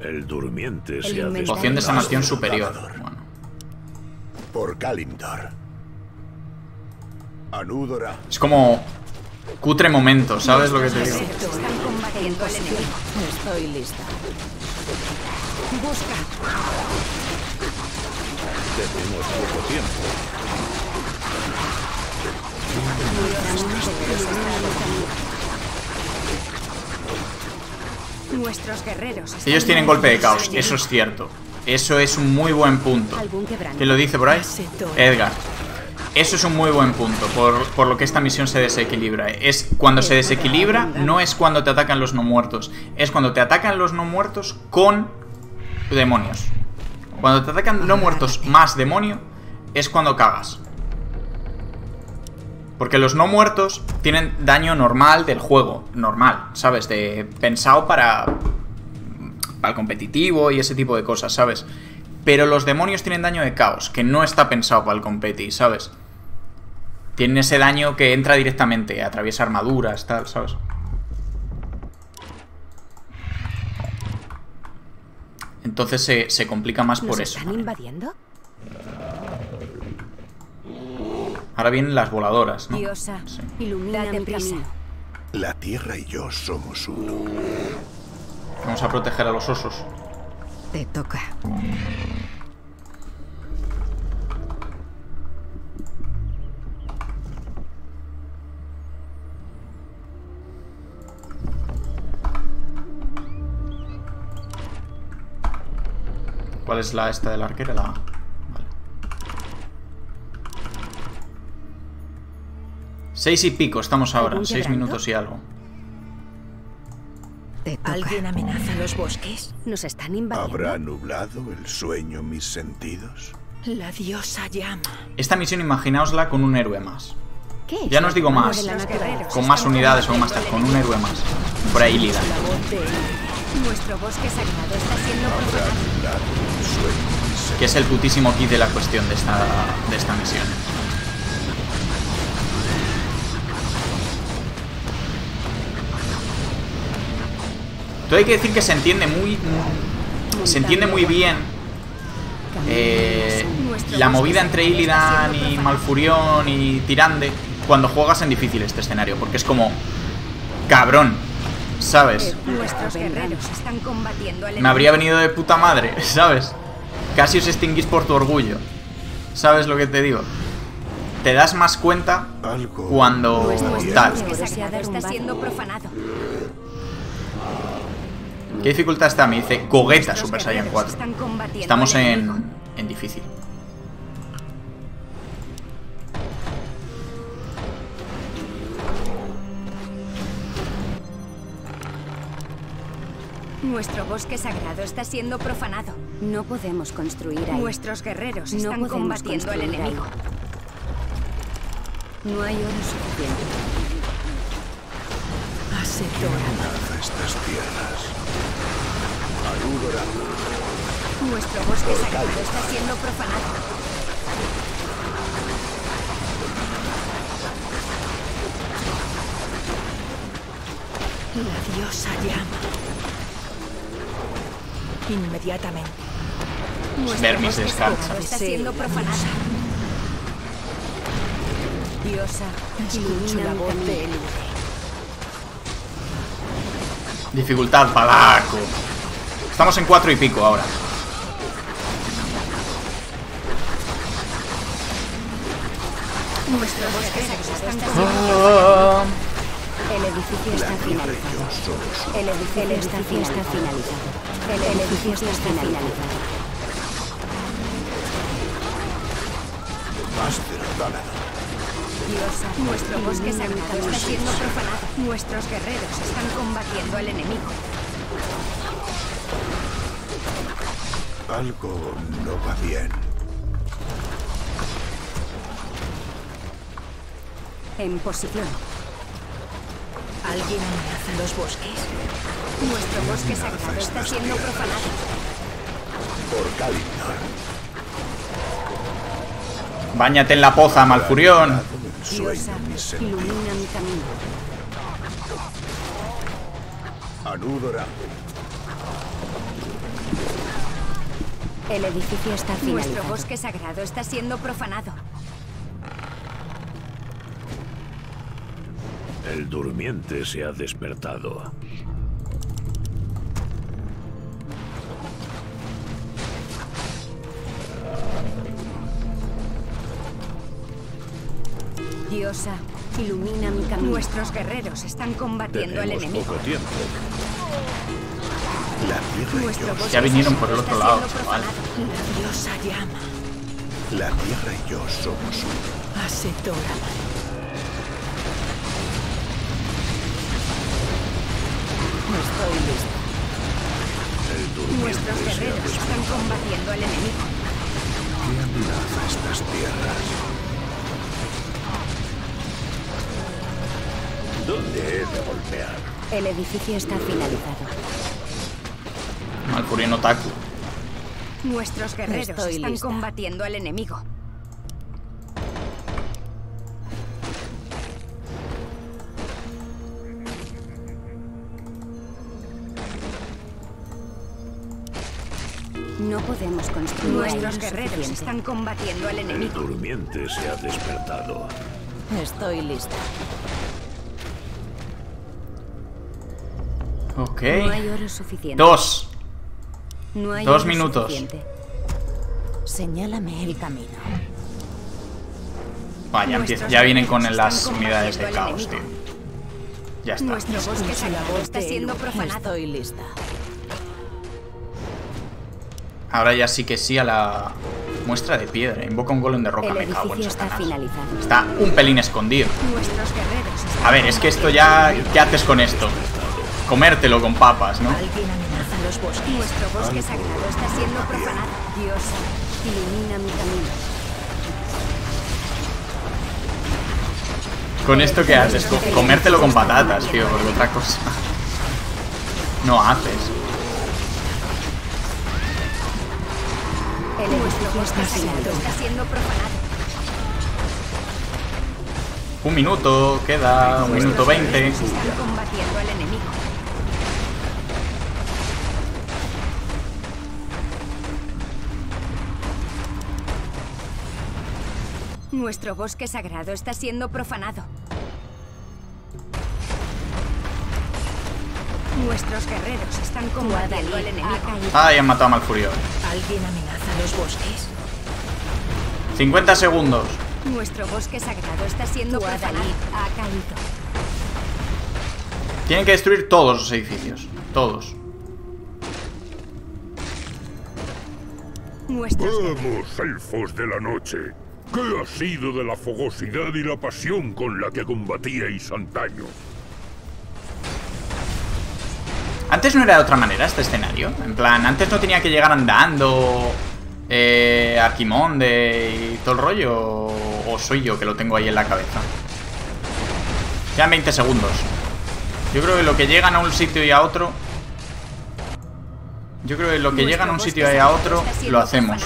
El durmiente se ha despertado. Poción de sanación superior. Bueno. Por Kalimdor. Anudora. Es como cutre momento, ¿sabes lo que te digo? Estoy lista. Busca. Tenemos poco tiempo. Ellos tienen golpe de caos, eso es cierto. Eso es un muy buen punto. ¿Quién lo dice por ahí? Edgar. Eso es un muy buen punto, por, por lo que esta misión se desequilibra. Es cuando se desequilibra, no es cuando te atacan los no muertos. Es cuando te atacan los no muertos con demonios. Cuando te atacan no muertos más demonio, es cuando cagas. Porque los no muertos tienen daño normal del juego, normal, ¿sabes? De, pensado para, para el competitivo y ese tipo de cosas, ¿sabes? Pero los demonios tienen daño de caos, que no está pensado para el competi, ¿sabes? Tienen ese daño que entra directamente, atraviesa armaduras, tal, ¿sabes? Entonces se, se complica más por eso. ¿Nos están invadiendo? Ahora vienen las voladoras, ¿no? Diosa, sí. Ilumínate prisa. La tierra y yo somos uno. Vamos a proteger a los osos. Te toca. ¿Cuál es la esta del arquero? La... Seis y pico, estamos ahora. Seis minutos y algo. Te toca. ¿Alguien amenaza los bosques? Nos están invadiendo. ¿Habrá nublado el sueño mis sentidos? La diosa llama. Esta misión imaginaosla con un héroe más. ¿Qué? Ya no os digo más. Con más unidades o más, con un héroe más. Por ahí Illidan. Nuestro bosque sagrado está siendo profanado. Que es el putísimo kit de la cuestión de esta, de esta misión. Todo hay que decir que se entiende muy, se entiende muy bien eh, la movida entre Illidan y Malfurión y Tyrande cuando juegas en difícil este escenario, porque es como cabrón, ¿sabes? Me habría venido de puta madre, ¿sabes? Casi os extinguís por tu orgullo, ¿sabes lo que te digo? Te das más cuenta cuando tal. ¿Qué dificultad está? Me dice Gogeta Super Saiyan cuatro. Estamos en, en difícil. Nuestro bosque sagrado está siendo profanado. No podemos construir ahí. Nuestros guerreros están combatiendo al enemigo. No hay oro suficiente. Asetora estas tierras. Nuestro bosque sagrado está siendo profanado. La diosa llama. Inmediatamente. Nuestro bosque sagrado está siendo profanado. Diosa, escucho la voz de Elune. Dificultad palaco. Estamos en cuatro y pico ahora. Oh. El edificio está finalizado. El edificio está finalizado. El edificio está finalizado. Diosa, nuestro bosque sagrado está siendo profanado. Nuestros guerreros están combatiendo al enemigo. Algo no va bien. En posición. ¿Alguien amenaza los bosques? Nuestro bosque sagrado está siendo profanado. Por Kalimdor. Báñate en la poza, Malfurión. Diosa, ilumina mi camino. Anudora. El edificio está finalizado. Nuestro bosque sagrado está siendo profanado. El durmiente se ha despertado. Diosa, ilumina mi camino. Nuestros guerreros están combatiendo al enemigo. Poco tiempo. Ya vinieron por el otro lado, chaval. La diosa llama. La tierra y yo somos uno. Asetora. Estoy listo. Nuestros guerreros están combatiendo al enemigo. ¿Qué amenaza estas tierras? ¿Dónde he de golpear? El edificio está finalizado. Malfurión Otaku. Nuestros guerreros Estoy están lista. combatiendo al enemigo. No podemos construir. Nuestros guerreros están combatiendo al enemigo. El durmiente se ha despertado. Estoy lista. Ok. No hay oro suficiente. Dos. No hay Dos minutos. Suficiente. Señálame el camino. Vaya, Nuestros ya vienen con las unidades de caos, tío. Ya está. Nuestro bosque sagrado está siendo profanado y lista. Ahora ya sí que sí a la muestra de piedra. Invoca un golem de roca. Me cago en Satanás. Está un pelín escondido. A ver, es que esto ya... ¿Qué haces con esto? comértelo con papas, ¿no? Alguien amenaza los bosques. Nuestro bosque sagrado está siendo profanado. Dios, ilumina mi camino. ¿Con esto qué haces? Comértelo con patatas, tío, porque otra cosa no haces. El nuestro está siendo profanado. Un minuto, queda un minuto veinte. Están combatiendo al enemigo. Nuestro bosque sagrado está siendo profanado. Nuestros guerreros están combatiendo al enemigo. Ah, y han matado a Malfurión. ¿Alguien amenaza los bosques? cincuenta segundos. Nuestro bosque sagrado está siendo profanado. Ha caído. Tienen que destruir todos los edificios. Todos. Vamos, elfos de la noche. ¿Qué ha sido de la fogosidad y la pasión con la que combatíais antaño? Antes no era de otra manera este escenario. En plan, antes no tenía que llegar andando... Eh, Archimonde y todo el rollo, o, o soy yo que lo tengo ahí en la cabeza. Quedan veinte segundos. Yo creo que lo que llegan a un sitio y a otro, yo creo que lo que llegan a un sitio y a otro lo hacemos.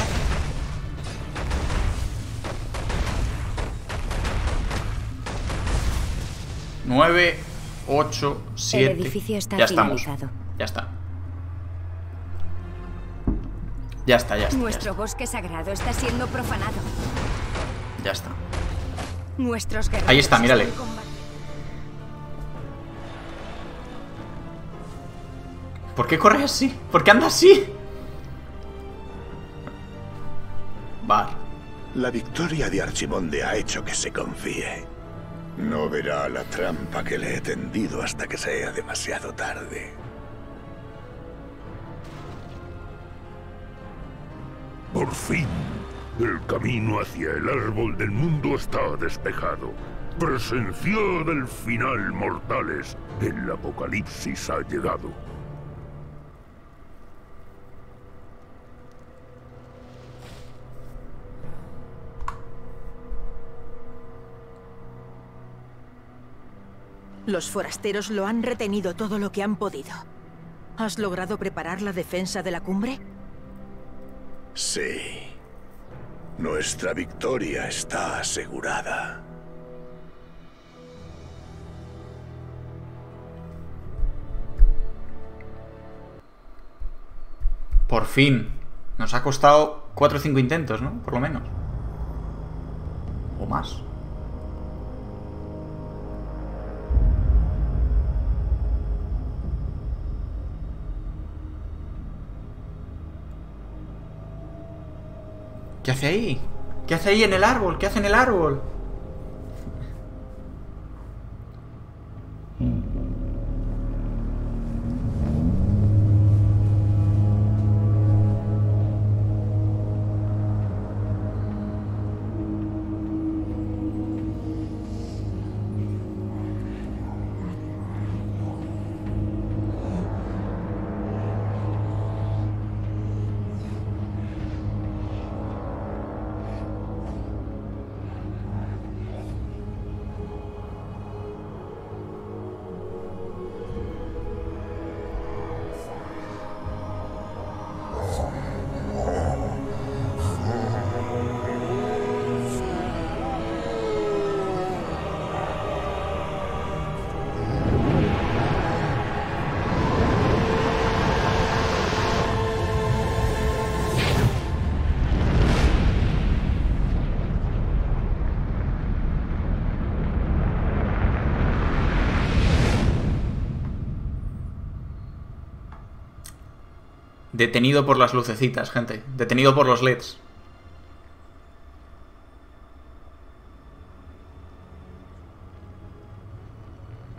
nueve, ocho, siete. Ya estamos. Ya está. Ya está, ya está. Nuestro bosque sagrado está siendo profanado. Ya está. Nuestros guerreros. Ahí está, mírale. ¿Por qué corre así? ¿Por qué anda así? Var. La victoria de Archimonde ha hecho que se confíe. No verá la trampa que le he tendido hasta que sea demasiado tarde. Por fin, el camino hacia el árbol del mundo está despejado. Presenciad el final, mortales. El apocalipsis ha llegado. Los forasteros lo han retenido todo lo que han podido. ¿Has logrado preparar la defensa de la cumbre? Sí. Nuestra victoria está asegurada. Por fin. Nos ha costado cuatro o cinco intentos, ¿no? Por lo menos. O más. ¿Qué hace ahí? ¿Qué hace ahí en el árbol? ¿Qué hace en el árbol? Detenido por las lucecitas, gente. Detenido por los L E Ds.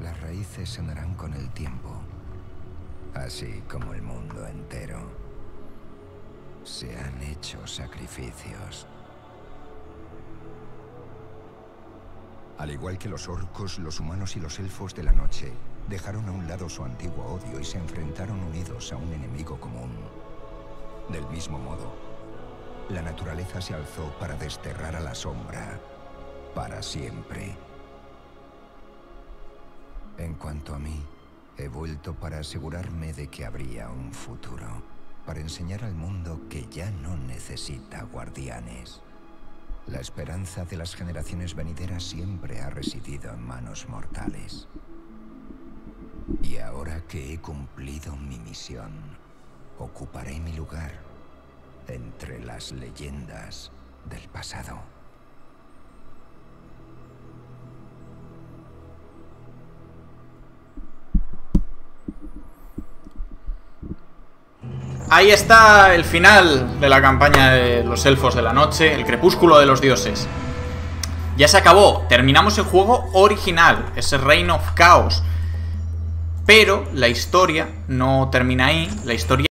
Las raíces sanarán con el tiempo, así como el mundo entero. Se han hecho sacrificios. Al igual que los orcos, los humanos y los elfos de la noche dejaron a un lado su antiguo odio y se enfrentaron unidos a un enemigo común. Del mismo modo, la naturaleza se alzó para desterrar a la sombra, para siempre. En cuanto a mí, he vuelto para asegurarme de que habría un futuro, para enseñar al mundo que ya no necesita guardianes. La esperanza de las generaciones venideras siempre ha residido en manos mortales. Y ahora que he cumplido mi misión, ocuparé mi lugar entre las leyendas del pasado. Ahí está el final de la campaña de los elfos de la noche, el crepúsculo de los dioses. Ya se acabó, terminamos el juego original, ese Reign of Chaos. Pero la historia no termina ahí, la historia